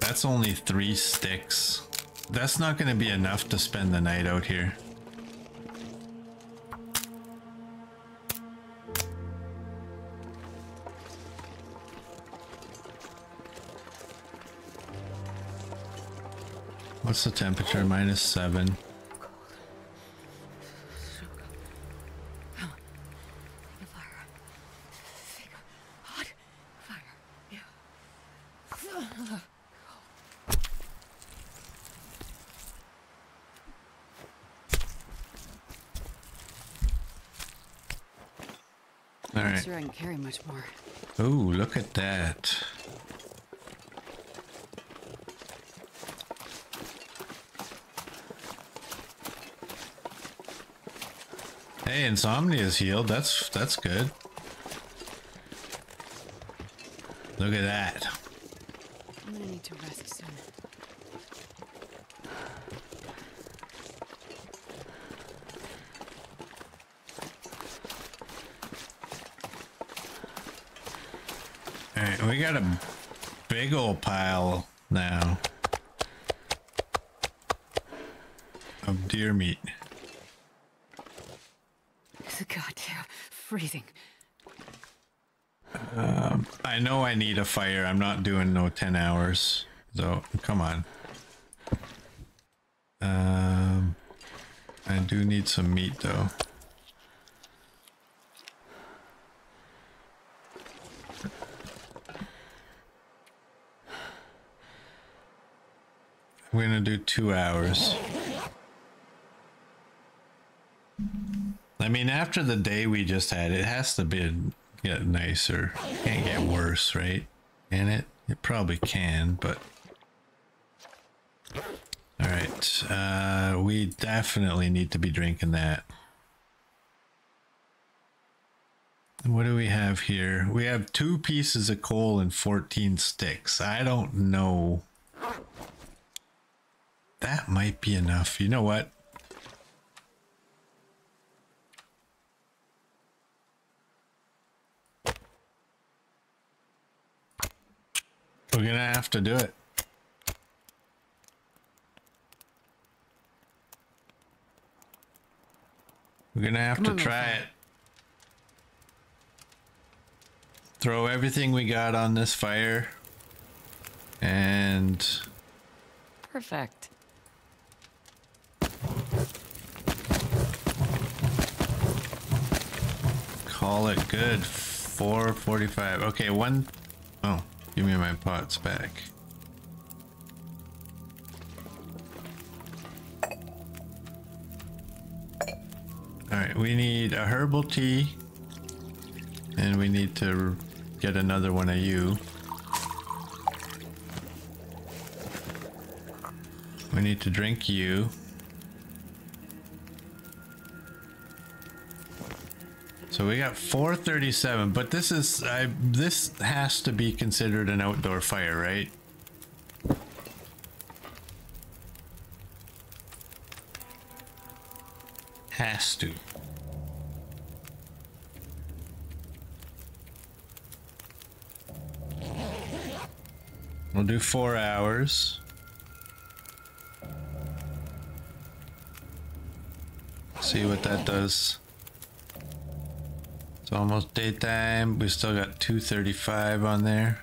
That's only 3 sticks. That's not going to be enough to spend the night out here. What's the temperature? -7. All right. I'm sure I can carry much more. Oh, look at that. Hey, insomnia is healed. That's good. Look at that. I'm gonna need to rest soon. All right, we got a big old pile now of deer meat. Goddamn, freezing. I know I need a fire. I'm not doing no 10 hours. So, come on. I do need some meat, though. We're gonna do 2 hours. I mean, after the day we just had, it has to get nicer. Can't get worse, right? And it probably can, but all right. We definitely need to be drinking that. What do we have here? We have 2 pieces of coal and 14 sticks. I don't know. That might be enough. You know what? We're gonna have to do it. We're gonna have to try it. Throw everything we got on this fire. And... perfect. Call it good. 445. Okay, one... oh. Give me my pots back. Alright, we need a herbal tea. And we need to get another one of you. We need to drink you. So we got 437, but this is, this has to be considered an outdoor fire, right? Has to. We'll do 4 hours. See what that does. It's almost daytime. We still got 235 on there.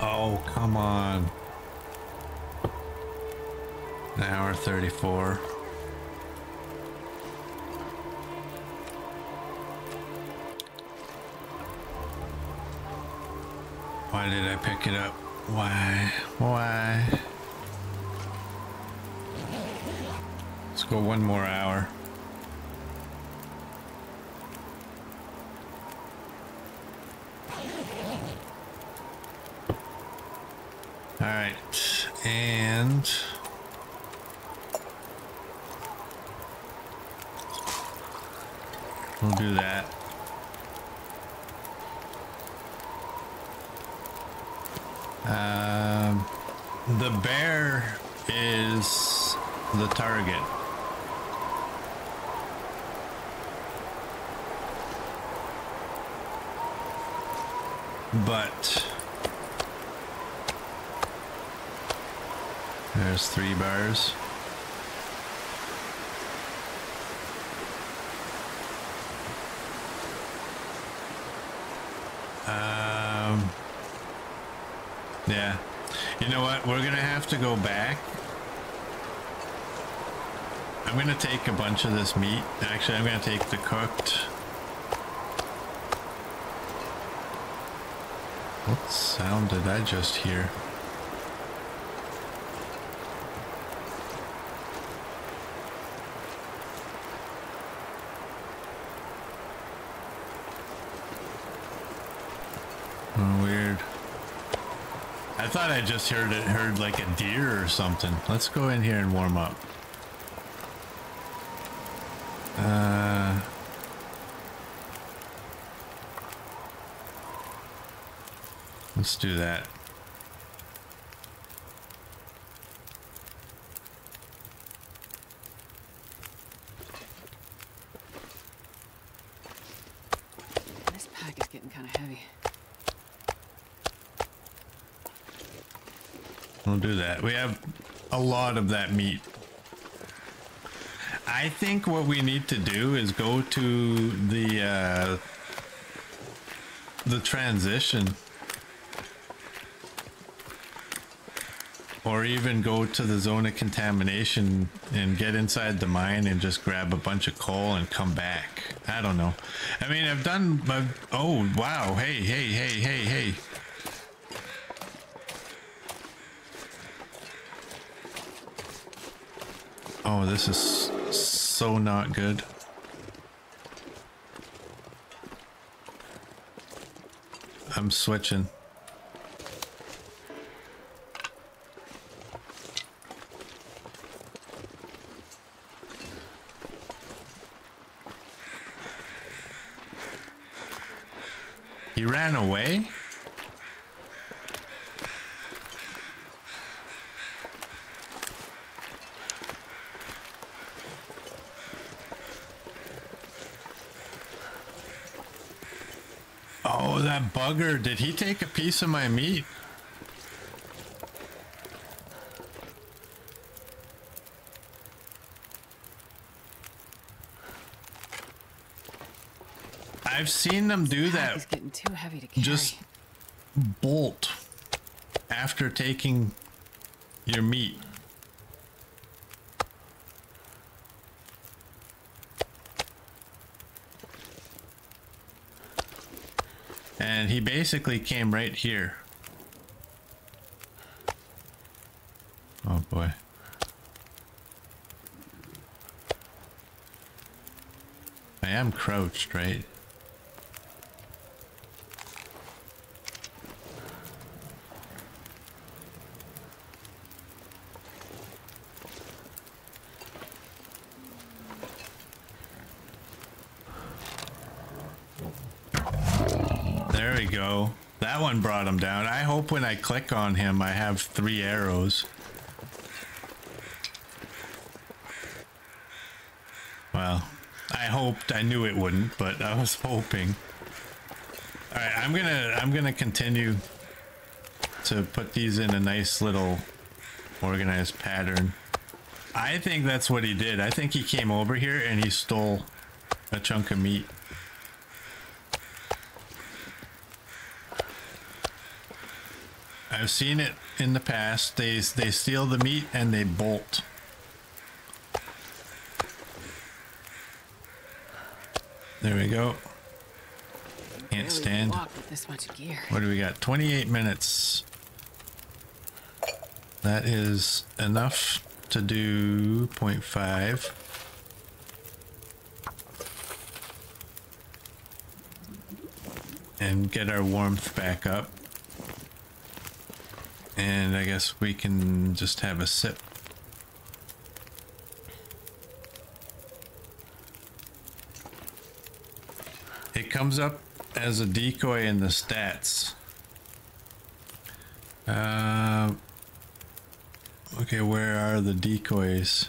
Oh, come on. 1 hour 34. Why did I pick it up? Why? Let's go 1 more hour. All right, and we'll do that. The bear is the target. But there's 3 bars. Yeah, you know what? We're gonna have to go back. I'm gonna take a bunch of this meat. Actually, I'm gonna take the cooked. What sound did I just hear? Weird. I thought I just heard like a deer or something. Let's go in here and warm up. Let's do that. This pack is getting kind of heavy. We'll do that. We have a lot of that meat. I think what we need to do is go to the transition. Or even go to the zone of contamination and get inside the mine and just grab a bunch of coal and come back. I don't know. I mean, I've done... oh, wow. Hey. Oh, this is so not good. I'm switching. He ran away? Oh, that bugger. Did he take a piece of my meat? I've seen them do that. He's getting too heavy to carry. Just bolt after taking your meat. And he basically came right here. Oh boy. I am crouched, right? Go. That one brought him down. I hope when I click on him, I have 3 arrows. Well, I hoped. I knew it wouldn't, but I was hoping. All right, I'm gonna continue to put these in a nice little organized pattern. I think that's what he did. I think he came over here and he stole a chunk of meat. I've seen it in the past. They steal the meat and they bolt. There we go. Can't stand. What do we got? 28 minutes. That is enough to do 0.5. And get our warmth back up. And I guess we can just have a sip. It comes up as a decoy in the stats. Okay, where are the decoys?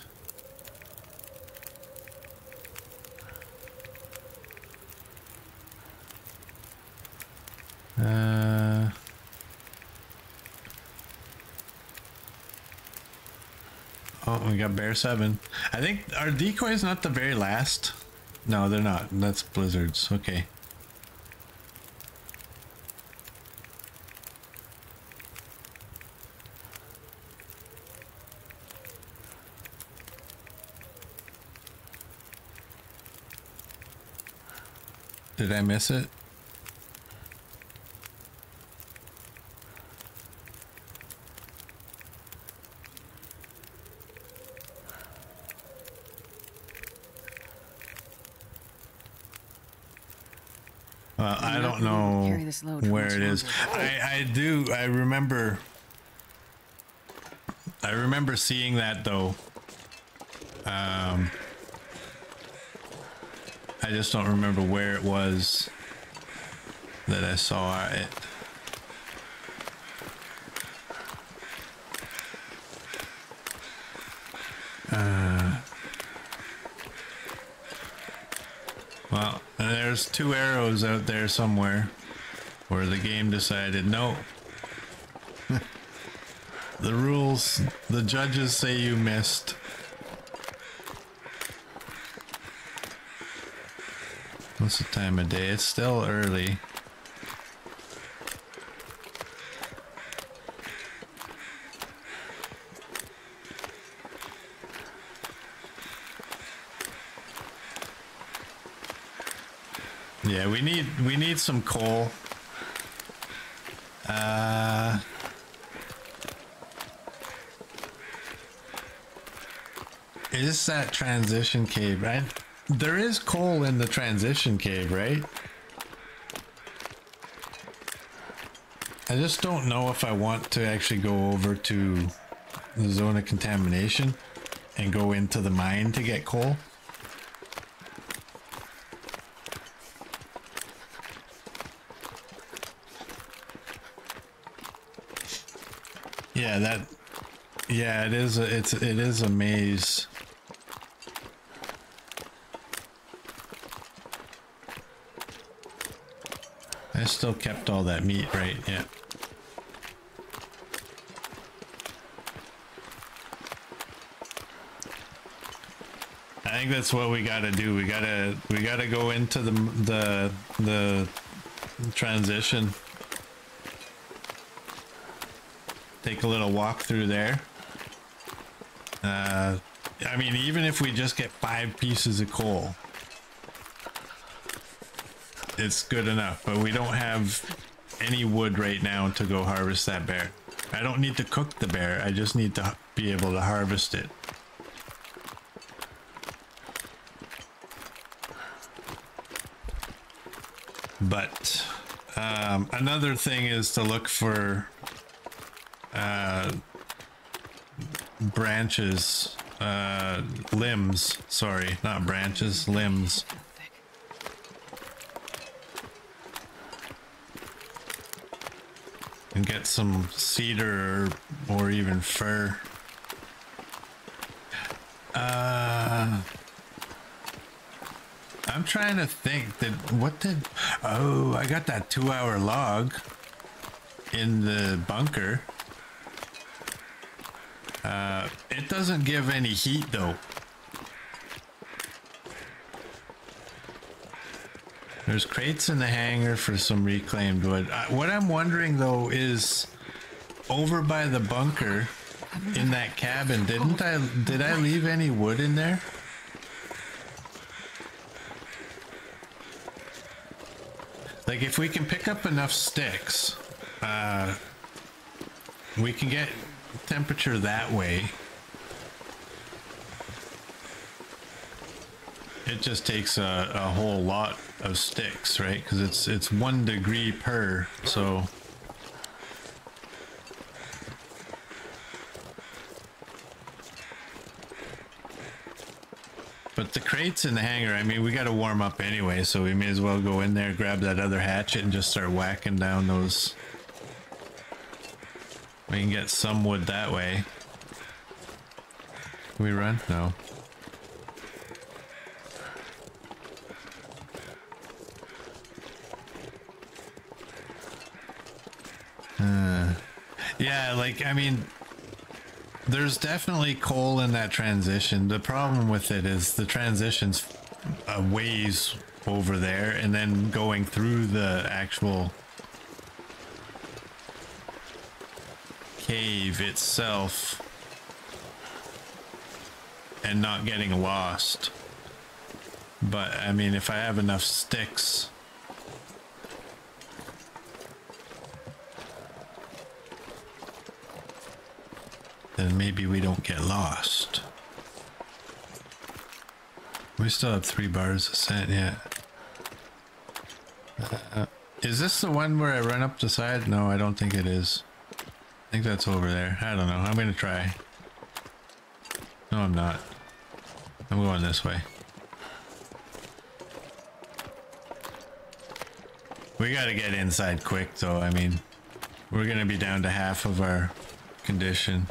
Oh, we got bear 7. I think our decoy is not the very last. No, they're not. That's blizzards. Okay. Did I miss it? Well, I don't know where it is. I remember seeing that though. I just don't remember where it was that I saw it. Well, there's 2 arrows out there somewhere where the game decided, no. The rules, the judges say you missed. What's the time of day? It's still early. Yeah, we need some coal. Is that transition cave, right? There is coal in the transition cave, right? I just don't know if I want to actually go over to the zone of contamination and go into the mine to get coal. Yeah, it is a maze. I still kept all that meat, right? Yeah. I think that's what we gotta do. We gotta go into the transition. Take a little walk through there. I mean, even if we just get 5 pieces of coal, it's good enough. But we don't have any wood right now to go harvest that bear. I don't need to cook the bear. I just need to be able to harvest it. But another thing is to look for branches, limbs, sorry, not branches, limbs. And get some cedar or even fir. I'm trying to think that oh, I got that 2-hour log in the bunker. It doesn't give any heat though. There's crates in the hangar for some reclaimed wood. What I'm wondering though is, over by the bunker in that cabin, did I leave any wood in there? Like, if we can pick up enough sticks, we can get temperature that way. It just takes a whole lot of sticks, right? Because it's 1 degree per, so but the crates in the hangar, I mean, we got to warm up anyway, so we may as well go in there, grab that other hatchet and just start whacking down those We can get some wood that way. Can we run? No. Yeah, like, I mean, there's definitely coal in that transition. The problem with it is the transition's a ways over there, and then going through the actual cave itself and not getting lost. But, I mean, if I have enough sticks... then maybe we don't get lost. We still have 3 bars of scent yet. Is this the one where I run up the side? No, I don't think it is. I think that's over there. I don't know. I'm going to try. No, I'm not. I'm going this way. We got to get inside quick, though. I mean, we're going to be down to half of our condition.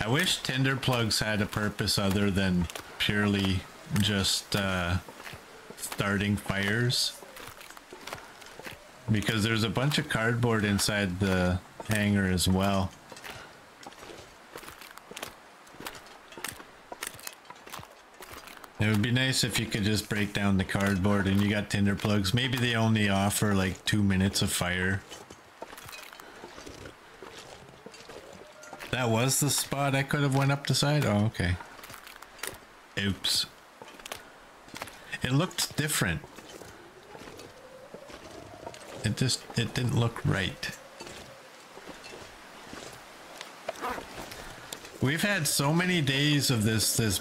I wish tinder plugs had a purpose other than purely just starting fires, because there's a bunch of cardboard inside the hangar as well. It would be nice if you could just break down the cardboard and you got tinder plugs. Maybe they only offer like 2 minutes of fire. That was the spot I could have went up the side? Oh, okay. Oops. It looked different. It didn't look right. We've had so many days of this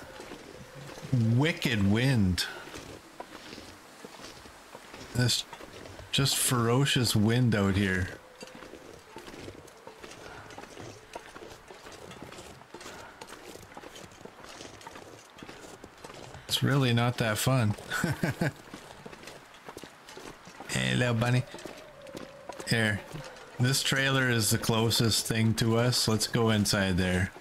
wicked wind. This just ferocious wind out here. It's really not that fun. Hey, little bunny. Here. This trailer is the closest thing to us. Let's go inside there.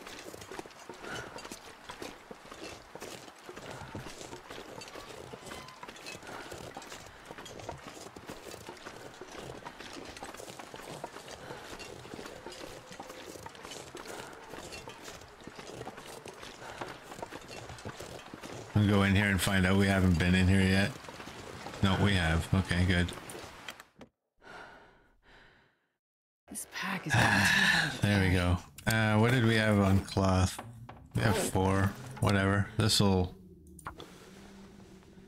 Go in here and find out we haven't been in here yet. No, we have. Okay, good. This pack is there we go. What did we have on cloth? We have 4. Whatever. This'll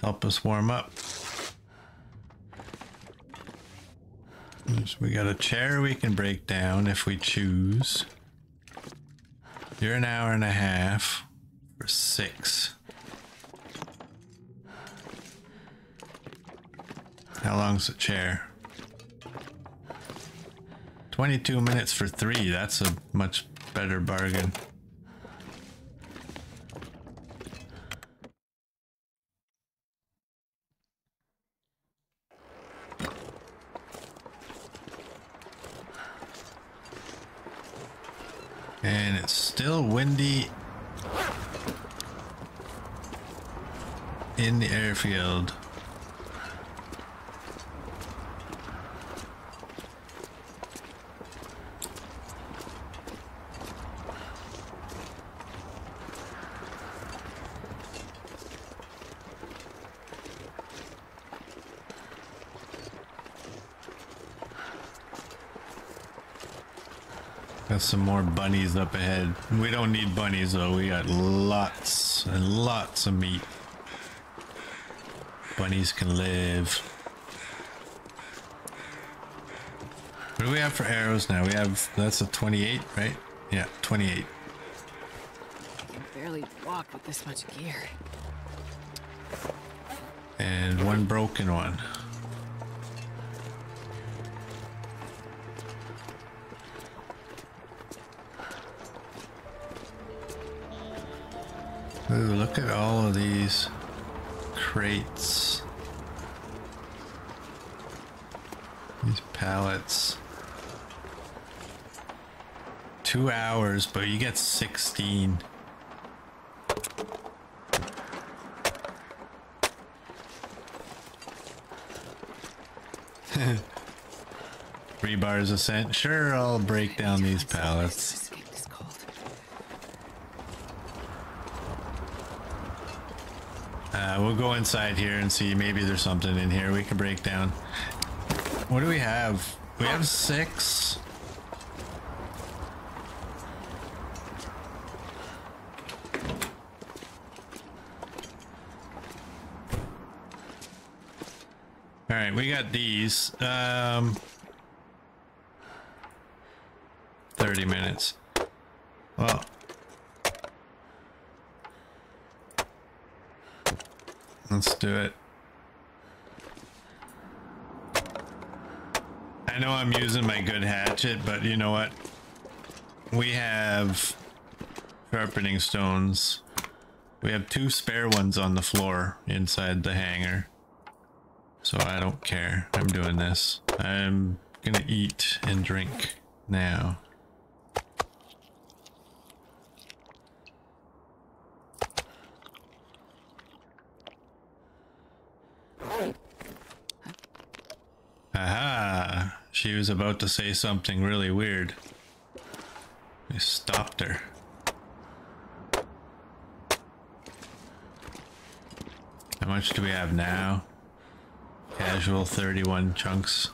help us warm up. So we got a chair we can break down if we choose. You're an hour and a half for 6. How long's a chair? 22 minutes for 3. That's a much better bargain. And it's still windy in the airfield. Some more bunnies up ahead. We don't need bunnies though. We got lots and lots of meat. Bunnies can live. What do we have for arrows now? We have, that's a 28, right? Yeah, 28. I can barely walk with this much gear. And 1 broken one. Ooh, look at all of these crates. These pallets. 2 hours, but you get 16. Three bars of scent. Sure, I'll break down these pallets. We'll go inside here and see. Maybe there's something in here we can break down. What do we have? We have 6. All right, we got these. 30 minutes. Well. Let's do it. I know I'm using my good hatchet, but you know what? We have sharpening stones. We have 2 spare ones on the floor inside the hangar. So I don't care. I'm doing this. I'm gonna eat and drink now. Aha! She was about to say something really weird. I stopped her. How much do we have now? Casual 31 chunks.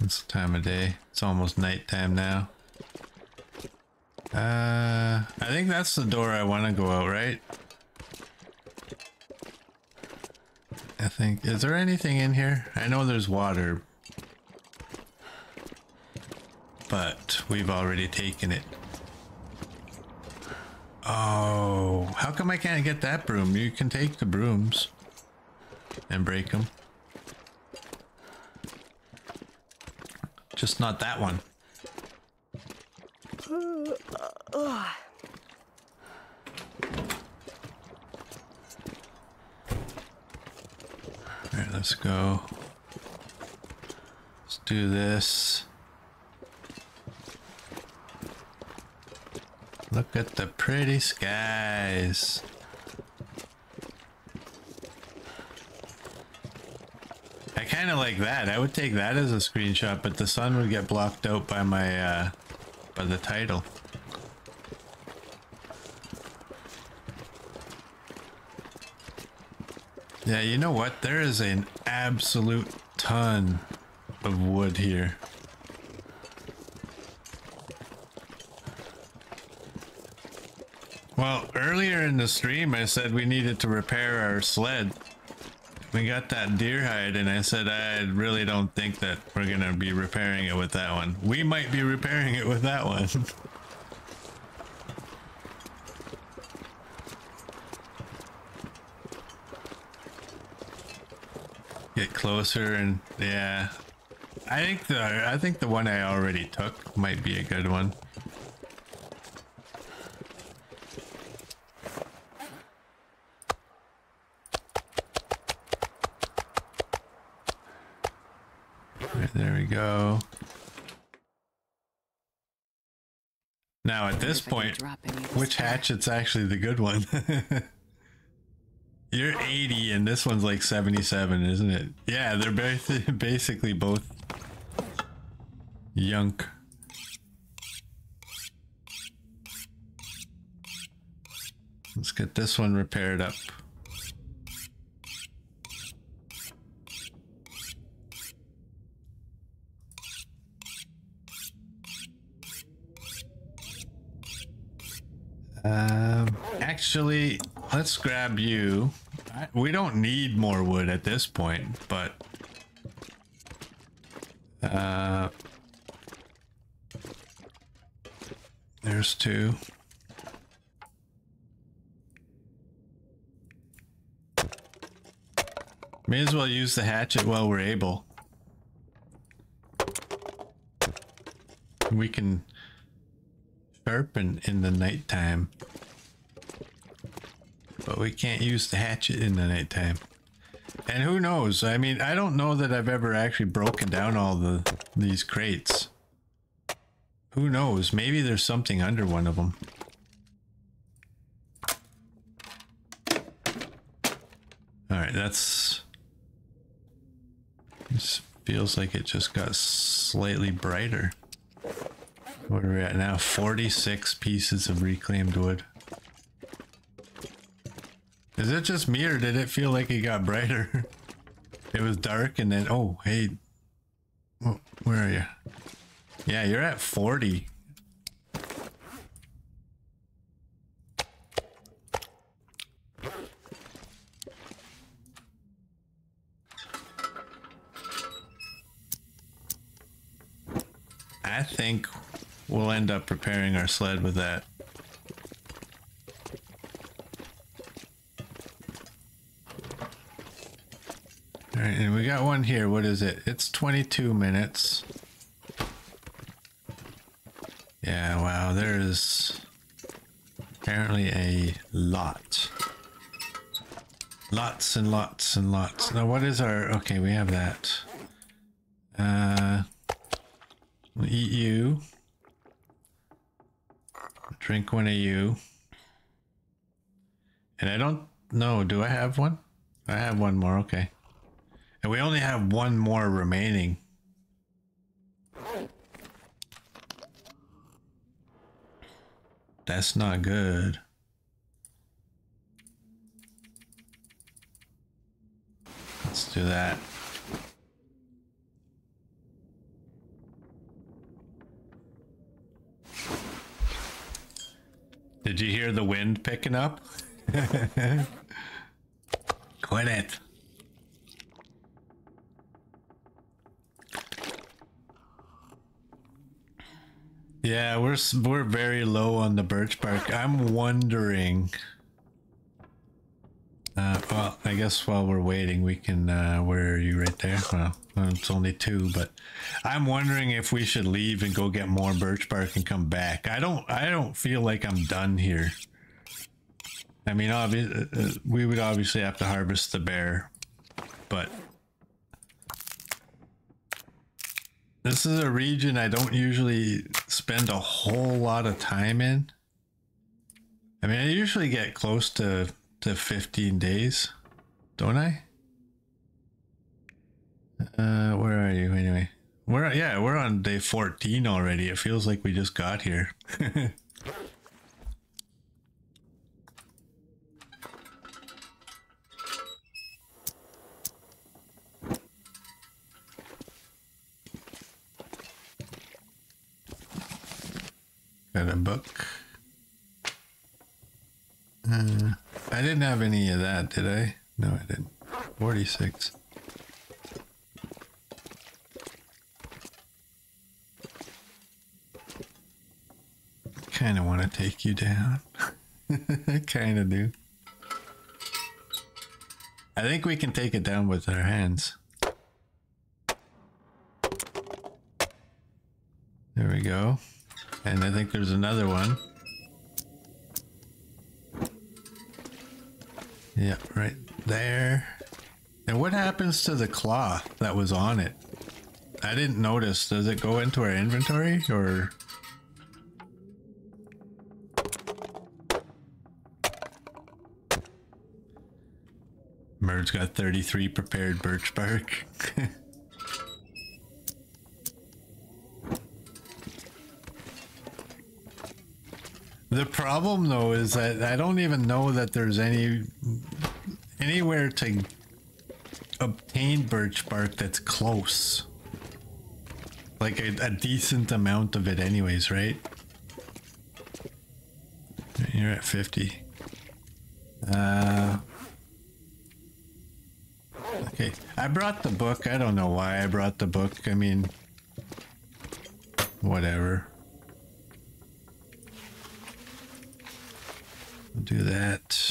It's the time of day. It's almost nighttime now. I think that's the door I want to go out, right? I think, is there anything in here? I know there's water, but we've already taken it. Oh, how come I can't get that broom? You can take the brooms and break them. Just not that one. Alright, let's go. Let's do this. Look at the pretty skies. I kind of like that. I would take that as a screenshot, but the sun would get blocked out by my, by the title. Yeah, you know what? There is an absolute ton of wood here. Well, earlier in the stream, I said we needed to repair our sled. We got that deer hide, and I said I really don't think that we're going to be repairing it with that one. We might be repairing it with that one. Get closer and yeah. I think the one I already took might be a good one. Go. Now at this point, which hatchet's actually the good one? You're 80 and this one's like 77, isn't it? Yeah, they're basically both junk. Let's get this one repaired up. Actually, let's grab you. We don't need more wood at this point, but there's 2. May as well use the hatchet while we're able. we can sharpen in the nighttime, but we can't use the hatchet in the nighttime. And who knows? I mean, I don't know that I've ever actually broken down all these crates. Who knows? Maybe there's something under one of them. All right, that's... This feels like it just got slightly brighter. What are we at now? 46 pieces of reclaimed wood. Is it just me or did it feel like it got brighter? It was dark and then, oh, hey, where are you? Yeah, you're at 40. I think we'll end up repairing our sled with that. All right, and we got one here. What is it? It's 22 minutes. Yeah, wow, there is apparently a lot. Lots and lots and lots. Now, what is our... Okay, we have that. We'll eat you. Drink one of you. And I don't know. Do I have one? I have one more. Okay. And we only have one more remaining. That's not good. Let's do that. Did you hear the wind picking up? Quit it. Yeah, we're very low on the birch bark. I'm wondering. Well, I guess while we're waiting, we can. Where are you? Right there. Well, it's only two, but I'm wondering if we should leave and go get more birch bark and come back. I don't feel like I'm done here. I mean, we would obviously have to harvest the bear, but. This is a region I don't usually spend a whole lot of time in. I mean, I usually get close to 15 days, don't I? Where are you anyway? We're on day 14 already. It feels like we just got here. Got a book. I didn't have any of that, did I? No, I didn't. 46. Kind of want to take you down. I kind of do. I think we can take it down with our hands. There we go. And I think there's another one. Yeah, right there. And what happens to the claw that was on it? I didn't notice. Does it go into our inventory or? Merv's got 33 prepared birch bark. The problem though is that I don't even know that there's anywhere to obtain birch bark that's close. Like a decent amount of it anyways, right? You're at 50. Okay, I brought the book. I don't know why I brought the book. I mean, whatever. Do that.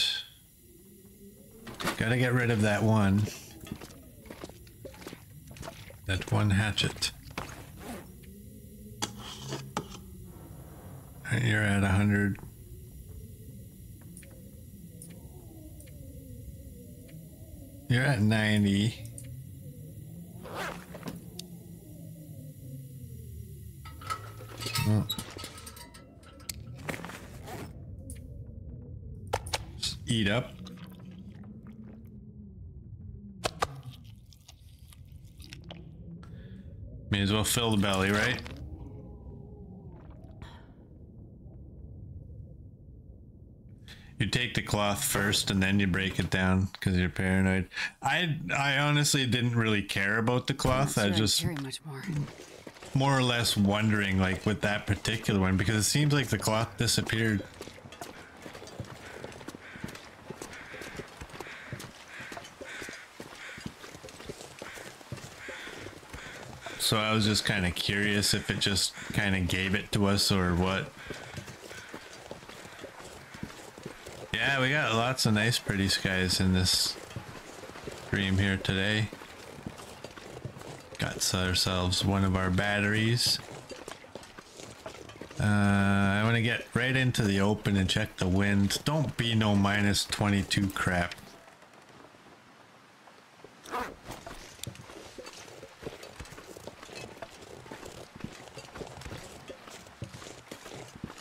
Gotta get rid of that one. That one hatchet. You're at 100. You're at 90. Oh. Just eat up. May as well fill the belly, right? You take the cloth first and then you break it down because you're paranoid. I honestly didn't really care about the cloth. I just more or less wondering, like, with that particular one, because it seems like the cloth disappeared. So I was just kind of curious if it just kind of gave it to us or what. Yeah, we got lots of nice pretty skies in this stream here today. Got ourselves one of our batteries. I want to get right into the open and check the wind. Don't be no minus 22 crap.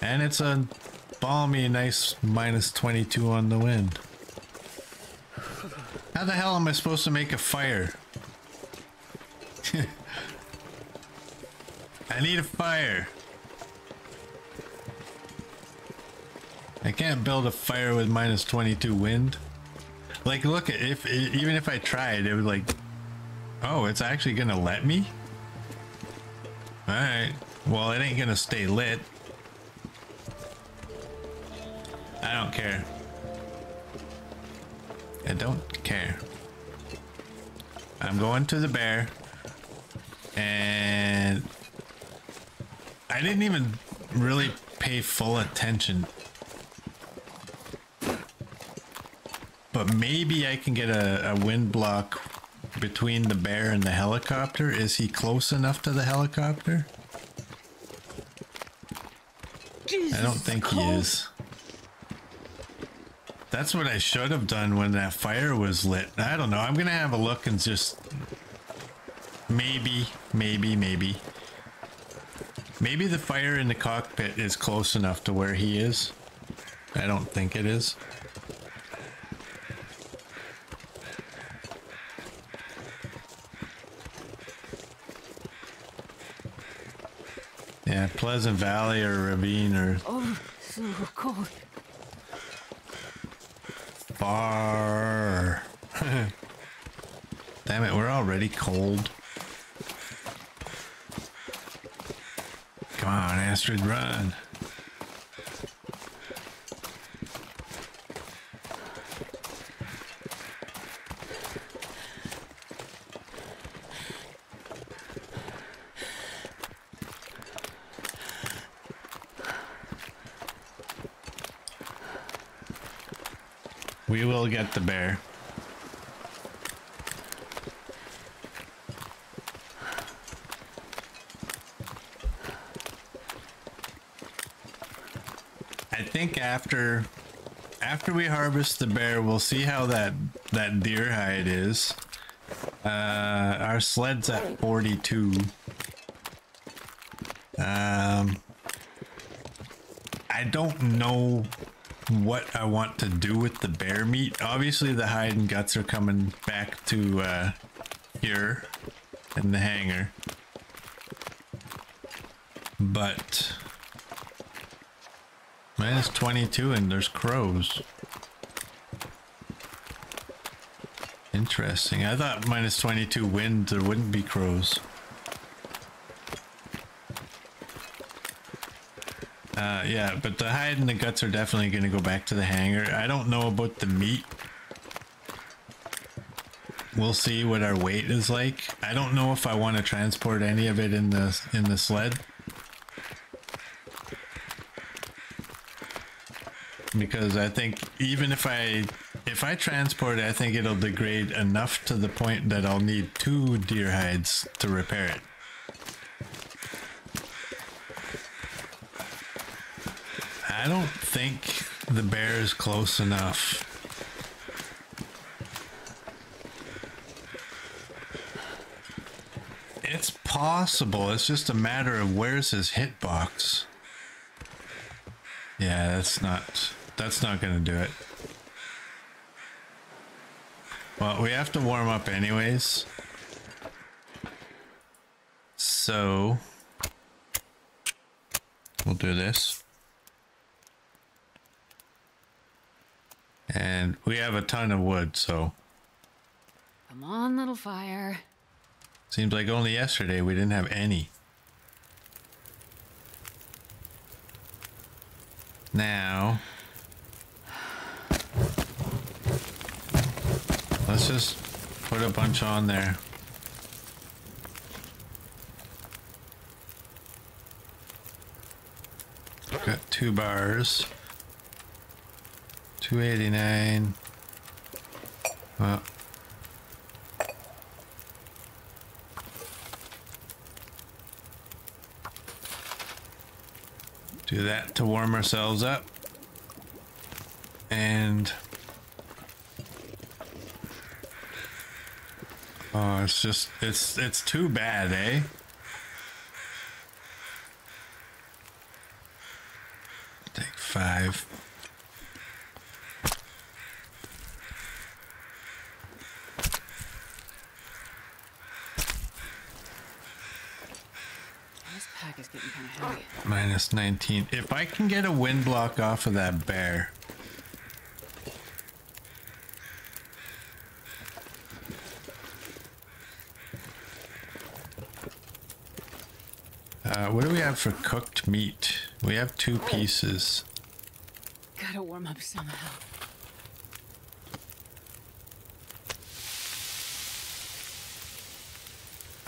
And it's a balmy, nice minus 22 on the wind. How the hell am I supposed to make a fire? I need a fire. I can't build a fire with minus 22 wind. Like, look, if even if I tried, it would, like, oh, it's actually gonna let me? All right. Well, it ain't gonna stay lit. I don't care. I don't care. I'm going to the bear. And I didn't even really pay full attention. But maybe I can get a wind block between the bear and the helicopter. Is he close enough to the helicopter? Jesus, I don't think he is. That's what I should have done when that fire was lit. I don't know. I'm going to have a look and just maybe the fire in the cockpit is close enough to where he is. I don't think it is. Yeah, Pleasant Valley or Ravine or... Oh, so cold. Far. Damn it, we're already cold. Come on, Astrid, run. We will get the bear. I think after we harvest the bear, we'll see how that deer hide is. Our sled's at 42. I don't know what I want to do with the bear meat. Obviously the hide and guts are coming back to here in the hangar, but minus 22 and there's crows. Interesting. I thought minus 22 wind, there wouldn't be crows. Yeah, but the hide and the guts are definitely going to go back to the hangar. I don't know about the meat. We'll see what our weight is like. I don't know if I want to transport any of it in the sled, because I think even if I transport it, I think it'll degrade enough to the point that I'll need two deer hides to repair it. I don't think the bear is close enough. It's possible. It's just a matter of where's his hitbox. Yeah, that's not gonna do it. Well, we have to warm up anyways. So we'll do this. And we have a ton of wood, so. Come on, little fire. Seems like only yesterday we didn't have any. Now, let's just put a bunch on there. Got 2 bars. 289. Well. Do that to warm ourselves up. And oh, it's just it's too bad, eh? Take 5. Minus 19. If I can get a wind block off of that bear. What do we have for cooked meat? We have 2 pieces. Gotta warm up somehow.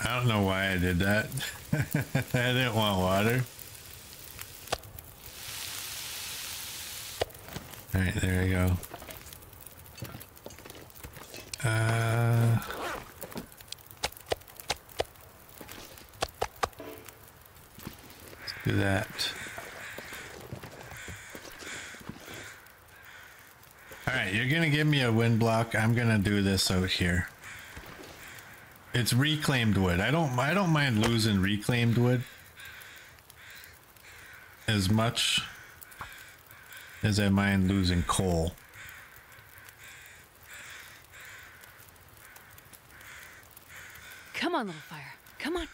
I don't know why I did that. I didn't want water. All right, there we go. Let's do that. All right, you're gonna give me a wind block. I'm gonna do this out here. It's reclaimed wood. I don't mind losing reclaimed wood as much as I mind losing coal. Come on, little fire. Come on.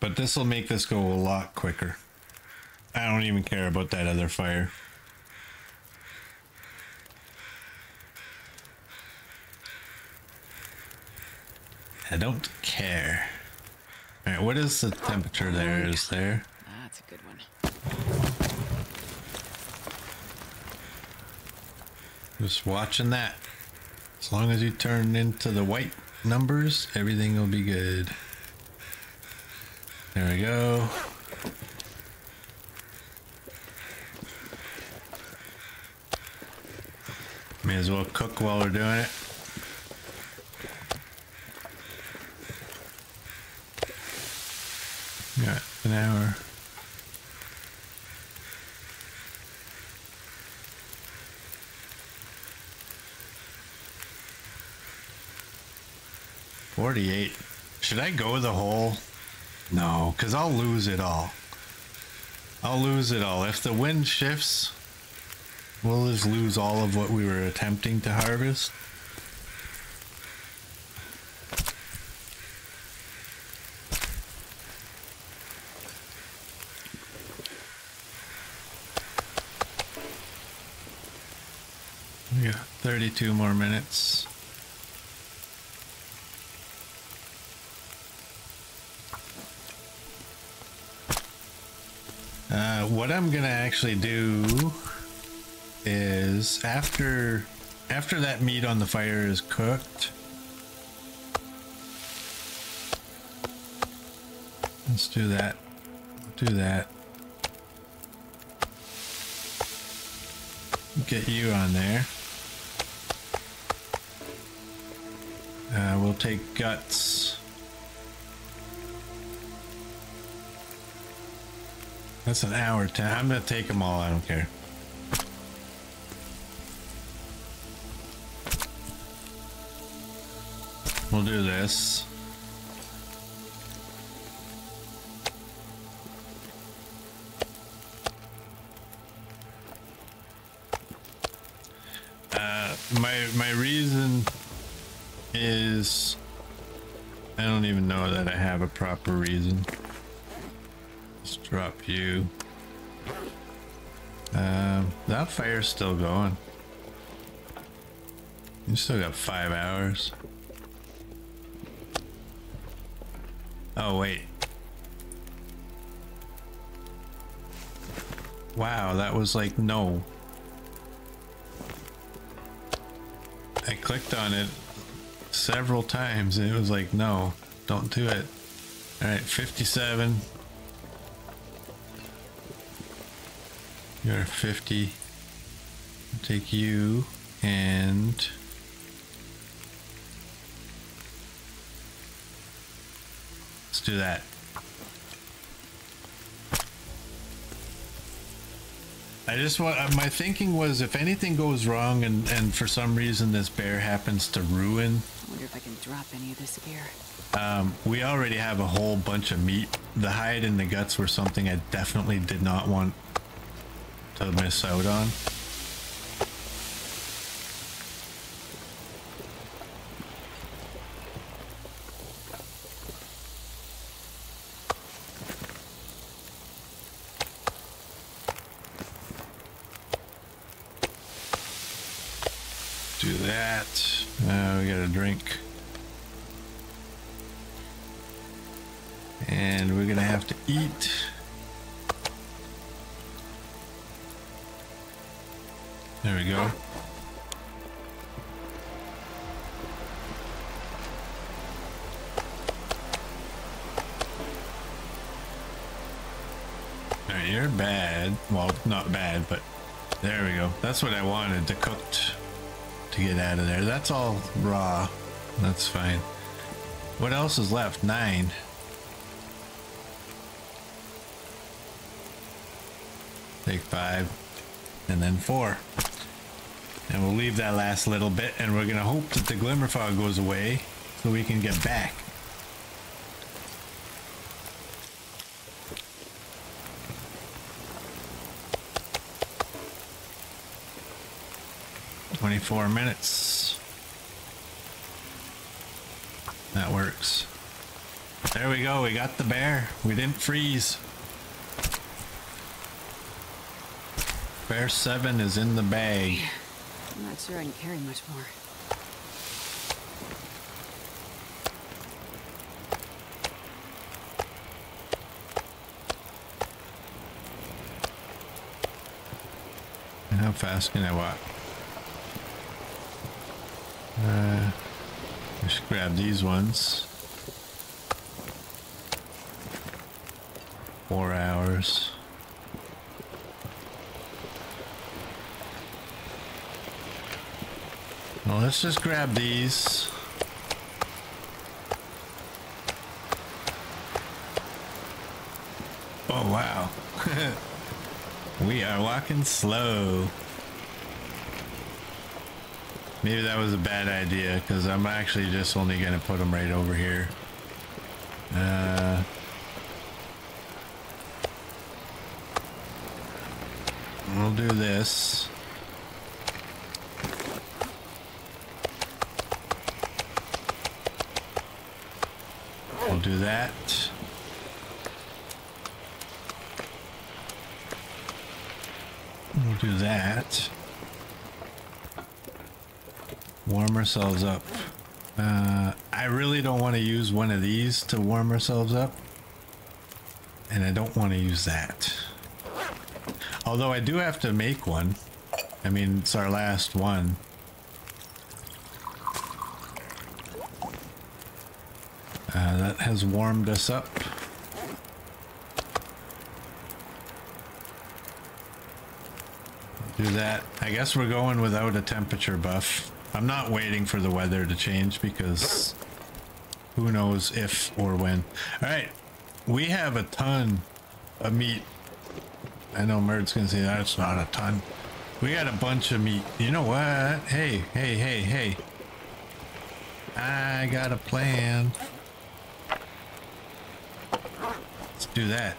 But this will make this go a lot quicker. I don't even care about that other fire. I don't care. All right, what is the temperature there? Is there? That's a good one. Just watching that. As long as you turn into the white numbers, everything will be good. There we go. May as well cook while we're doing it. Got an hour. Should I go the whole? No, because I'll lose it all. I'll lose it all. If the wind shifts, we'll just lose all of what we were attempting to harvest. We got 32 more minutes. What I'm gonna actually do is after that meat on the fire is cooked, let's do that. Do that. Get you on there. We'll take guts. That's an hour. I'm gonna take them all. I don't care. We'll do this. My reason is I don't even know that I have a proper reason. Let's drop you. That fire's still going. You still got 5 hours. Oh wait. Wow, that was like no. I clicked on it several times and it was like, no, don't do it. All right, 57. You're 50. I'll take you and... let's do that. I just want, my thinking was if anything goes wrong and for some reason this bear happens to ruin. I wonder if I can drop any of this gear. We already have a whole bunch of meat. The hide and the guts were something I definitely did not want to miss out on. That's what I wanted, the cooked, to get out of there. That's all raw. That's fine. What else is left? 9. Take 5 and then 4. And we'll leave that last little bit and we're gonna hope that the glimmer fog goes away so we can get back. Four minutes. That works. There we go. We got the bear. We didn't freeze. Bear 7 is in the bag. I'm not sure I can carry much more. And how fast can I walk? I should grab these ones. 4 hours. Well, let's just grab these. Oh, wow. We are walking slow. Maybe that was a bad idea, because I'm actually just only going to put them right over here. We'll do this. We'll do that. We'll do that. Warm ourselves up. I really don't want to use one of these to warm ourselves up. And I don't want to use that. Although I do have to make one. I mean, it's our last one. That has warmed us up. Do that. I guess we're going without a temperature buff. I'm not waiting for the weather to change because who knows if or when. All right, we have a ton of meat I know Mert's gonna say that's not a ton. We got a bunch of meat. You know what? Hey, hey, hey, hey. I got a plan. Let's do that.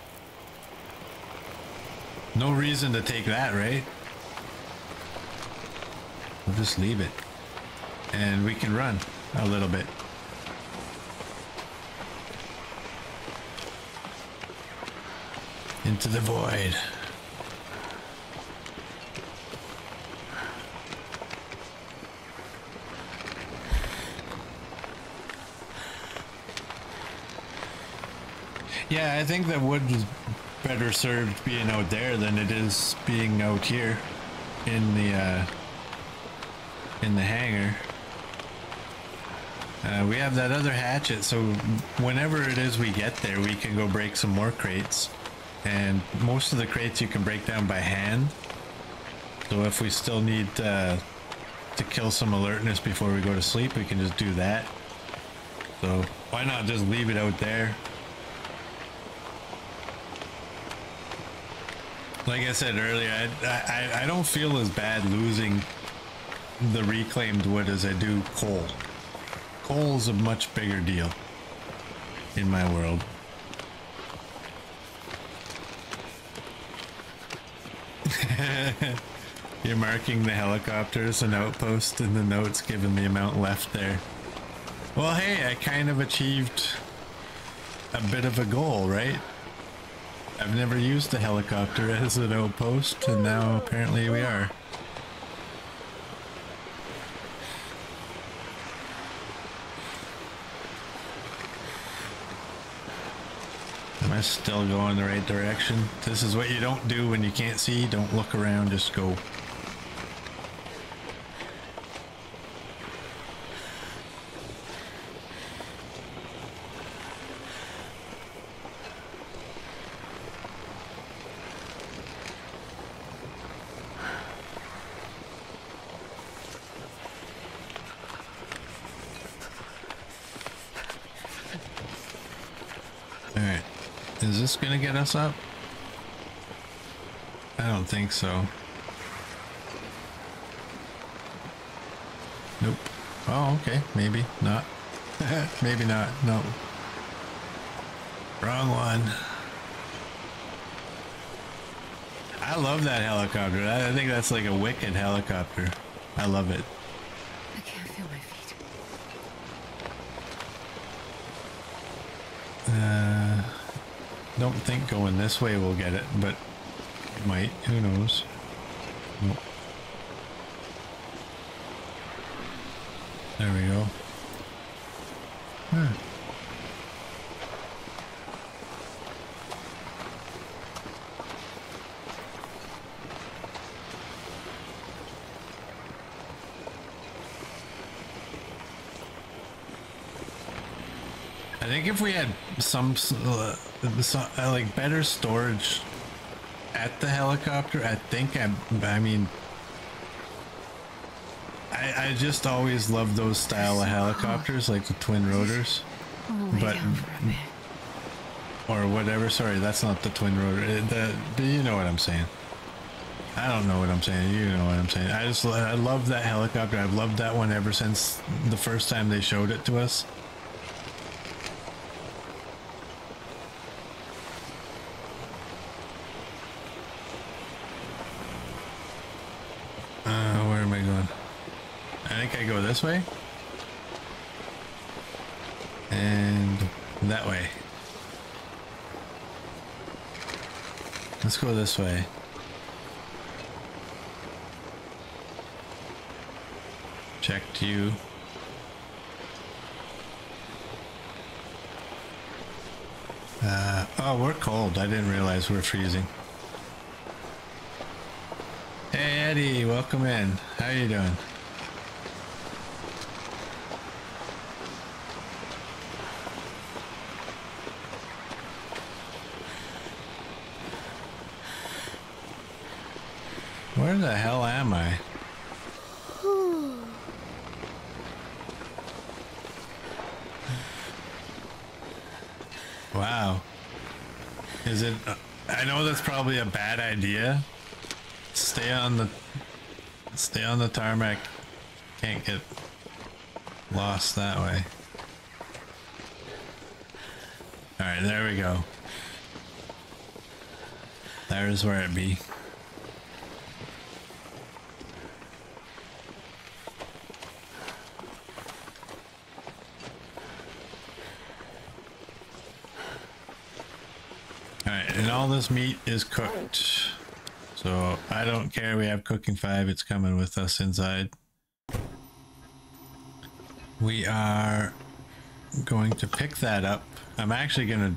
No reason to take that, right? We'll just leave it. And we can run a little bit. Into the void. Yeah, I think that wood is better served being out there than it is being out here in the hangar. We have that other hatchet, so whenever it is we get there, we can go break some more crates. And most of the crates you can break down by hand. So if we still need to kill some alertness before we go to sleep, we can just do that. So why not just leave it out there? Like I said earlier, I don't feel as bad losing the reclaimed wood as I do coal. Coal is a much bigger deal in my world. You're marking the helicopter as an outpost, and the note's given the amount left there. Well, hey, I kind of achieved a bit of a goal, right? I've never used the helicopter as an outpost, and now apparently we are. Am I still going the right direction? This is what you don't do when you can't see. Don't look around, just go. Is this gonna get us up? I don't think so. Nope. Oh, okay. Maybe not. Maybe not. No. Wrong one. I love that helicopter. I think that's like a wicked helicopter. I love it. I can't feel my feet. Don't think going this way will get it, but it might. Who knows? Nope. There we go. Huh. I think if we had some like better storage at the helicopter, I think I just always loved those style of helicopters, like the twin rotors, but or whatever. Sorry, that's not the twin rotor. But you know what I'm saying. I don't know what I'm saying. You know what I'm saying. I love that helicopter. I've loved that one ever since the first time they showed it to us. This way and that way. Let's go this way. Checked you. Oh, we're cold. I didn't realize we're freezing. Hey Eddie, welcome in. How are you doing? Where the hell am I? Wow. Is it I know that's probably a bad idea. Stay on the tarmac. Can't get lost that way. All right, there we go. There's where it be. Alright, and all this meat is cooked. So I don't care, we have cooking 5, it's coming with us inside. We are going to pick that up. I'm actually gonna,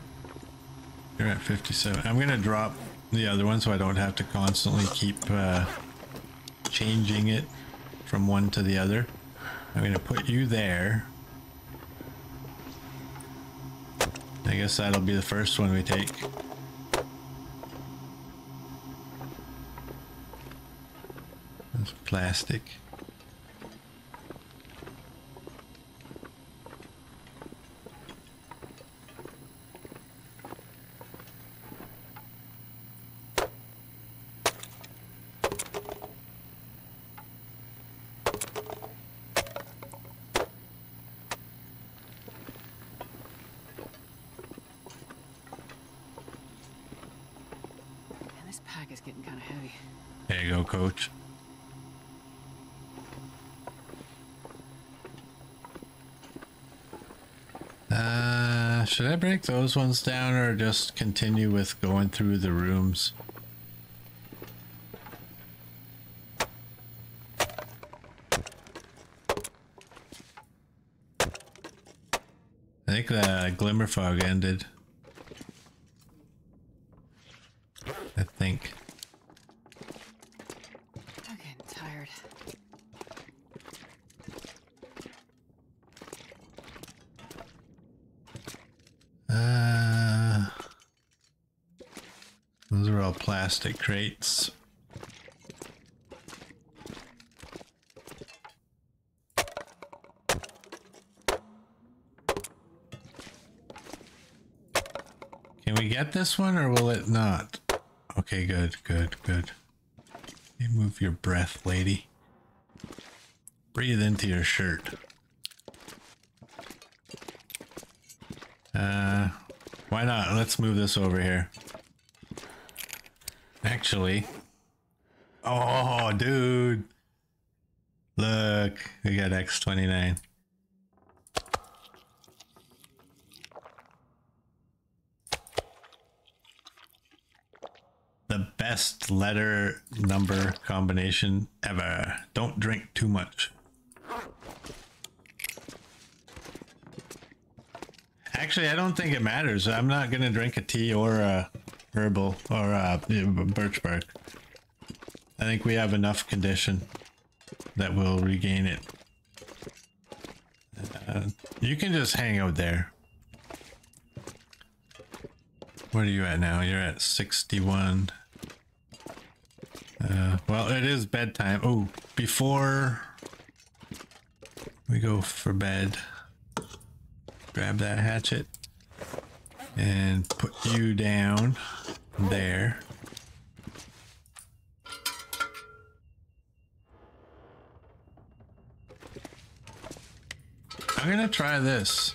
you're at 57. I'm gonna drop the other one so I don't have to constantly keep changing it from one to the other. I'm gonna put you there. I guess that'll be the first one we take. That's plastic. Coach. Should I break those ones down or just continue with going through the rooms? I think the glimmer fog ended. I think. Those are all plastic crates. Can we get this one or will it not? Okay, good, good, good. You move your breath, lady. Breathe into your shirt. Why not? Let's move this over here. Actually. Oh, dude. Look, we got X29. The best letter number combination ever. Don't drink too much. Actually, I don't think it matters. I'm not going to drink a tea or a herbal or a birch bark. I think we have enough condition that we'll regain it. You can just hang out there. What are you at now? You're at 61. Well, it is bedtime. Oh, before we go for bed, grab that hatchet and put you down there. I'm gonna try this.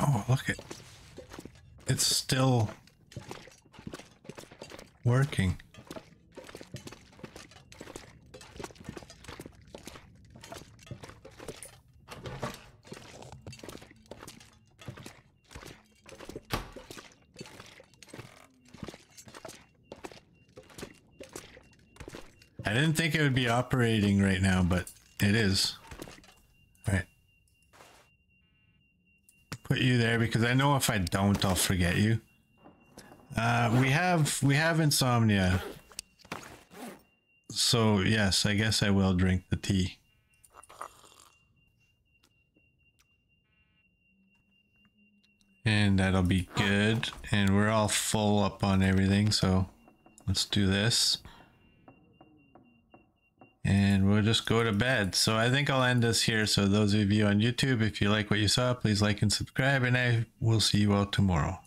Oh, look it. It's still working. I didn't think it would be operating right now, but it is. All right. Put you there because I know if I don't, I'll forget you. We have insomnia. So yes, I guess I will drink the tea. And that'll be good. And we're all full up on everything, so let's do this. And we'll just go to bed. So I think I'll end this here. So those of you on YouTube, if you like what you saw, please like and subscribe, and I will see you all tomorrow.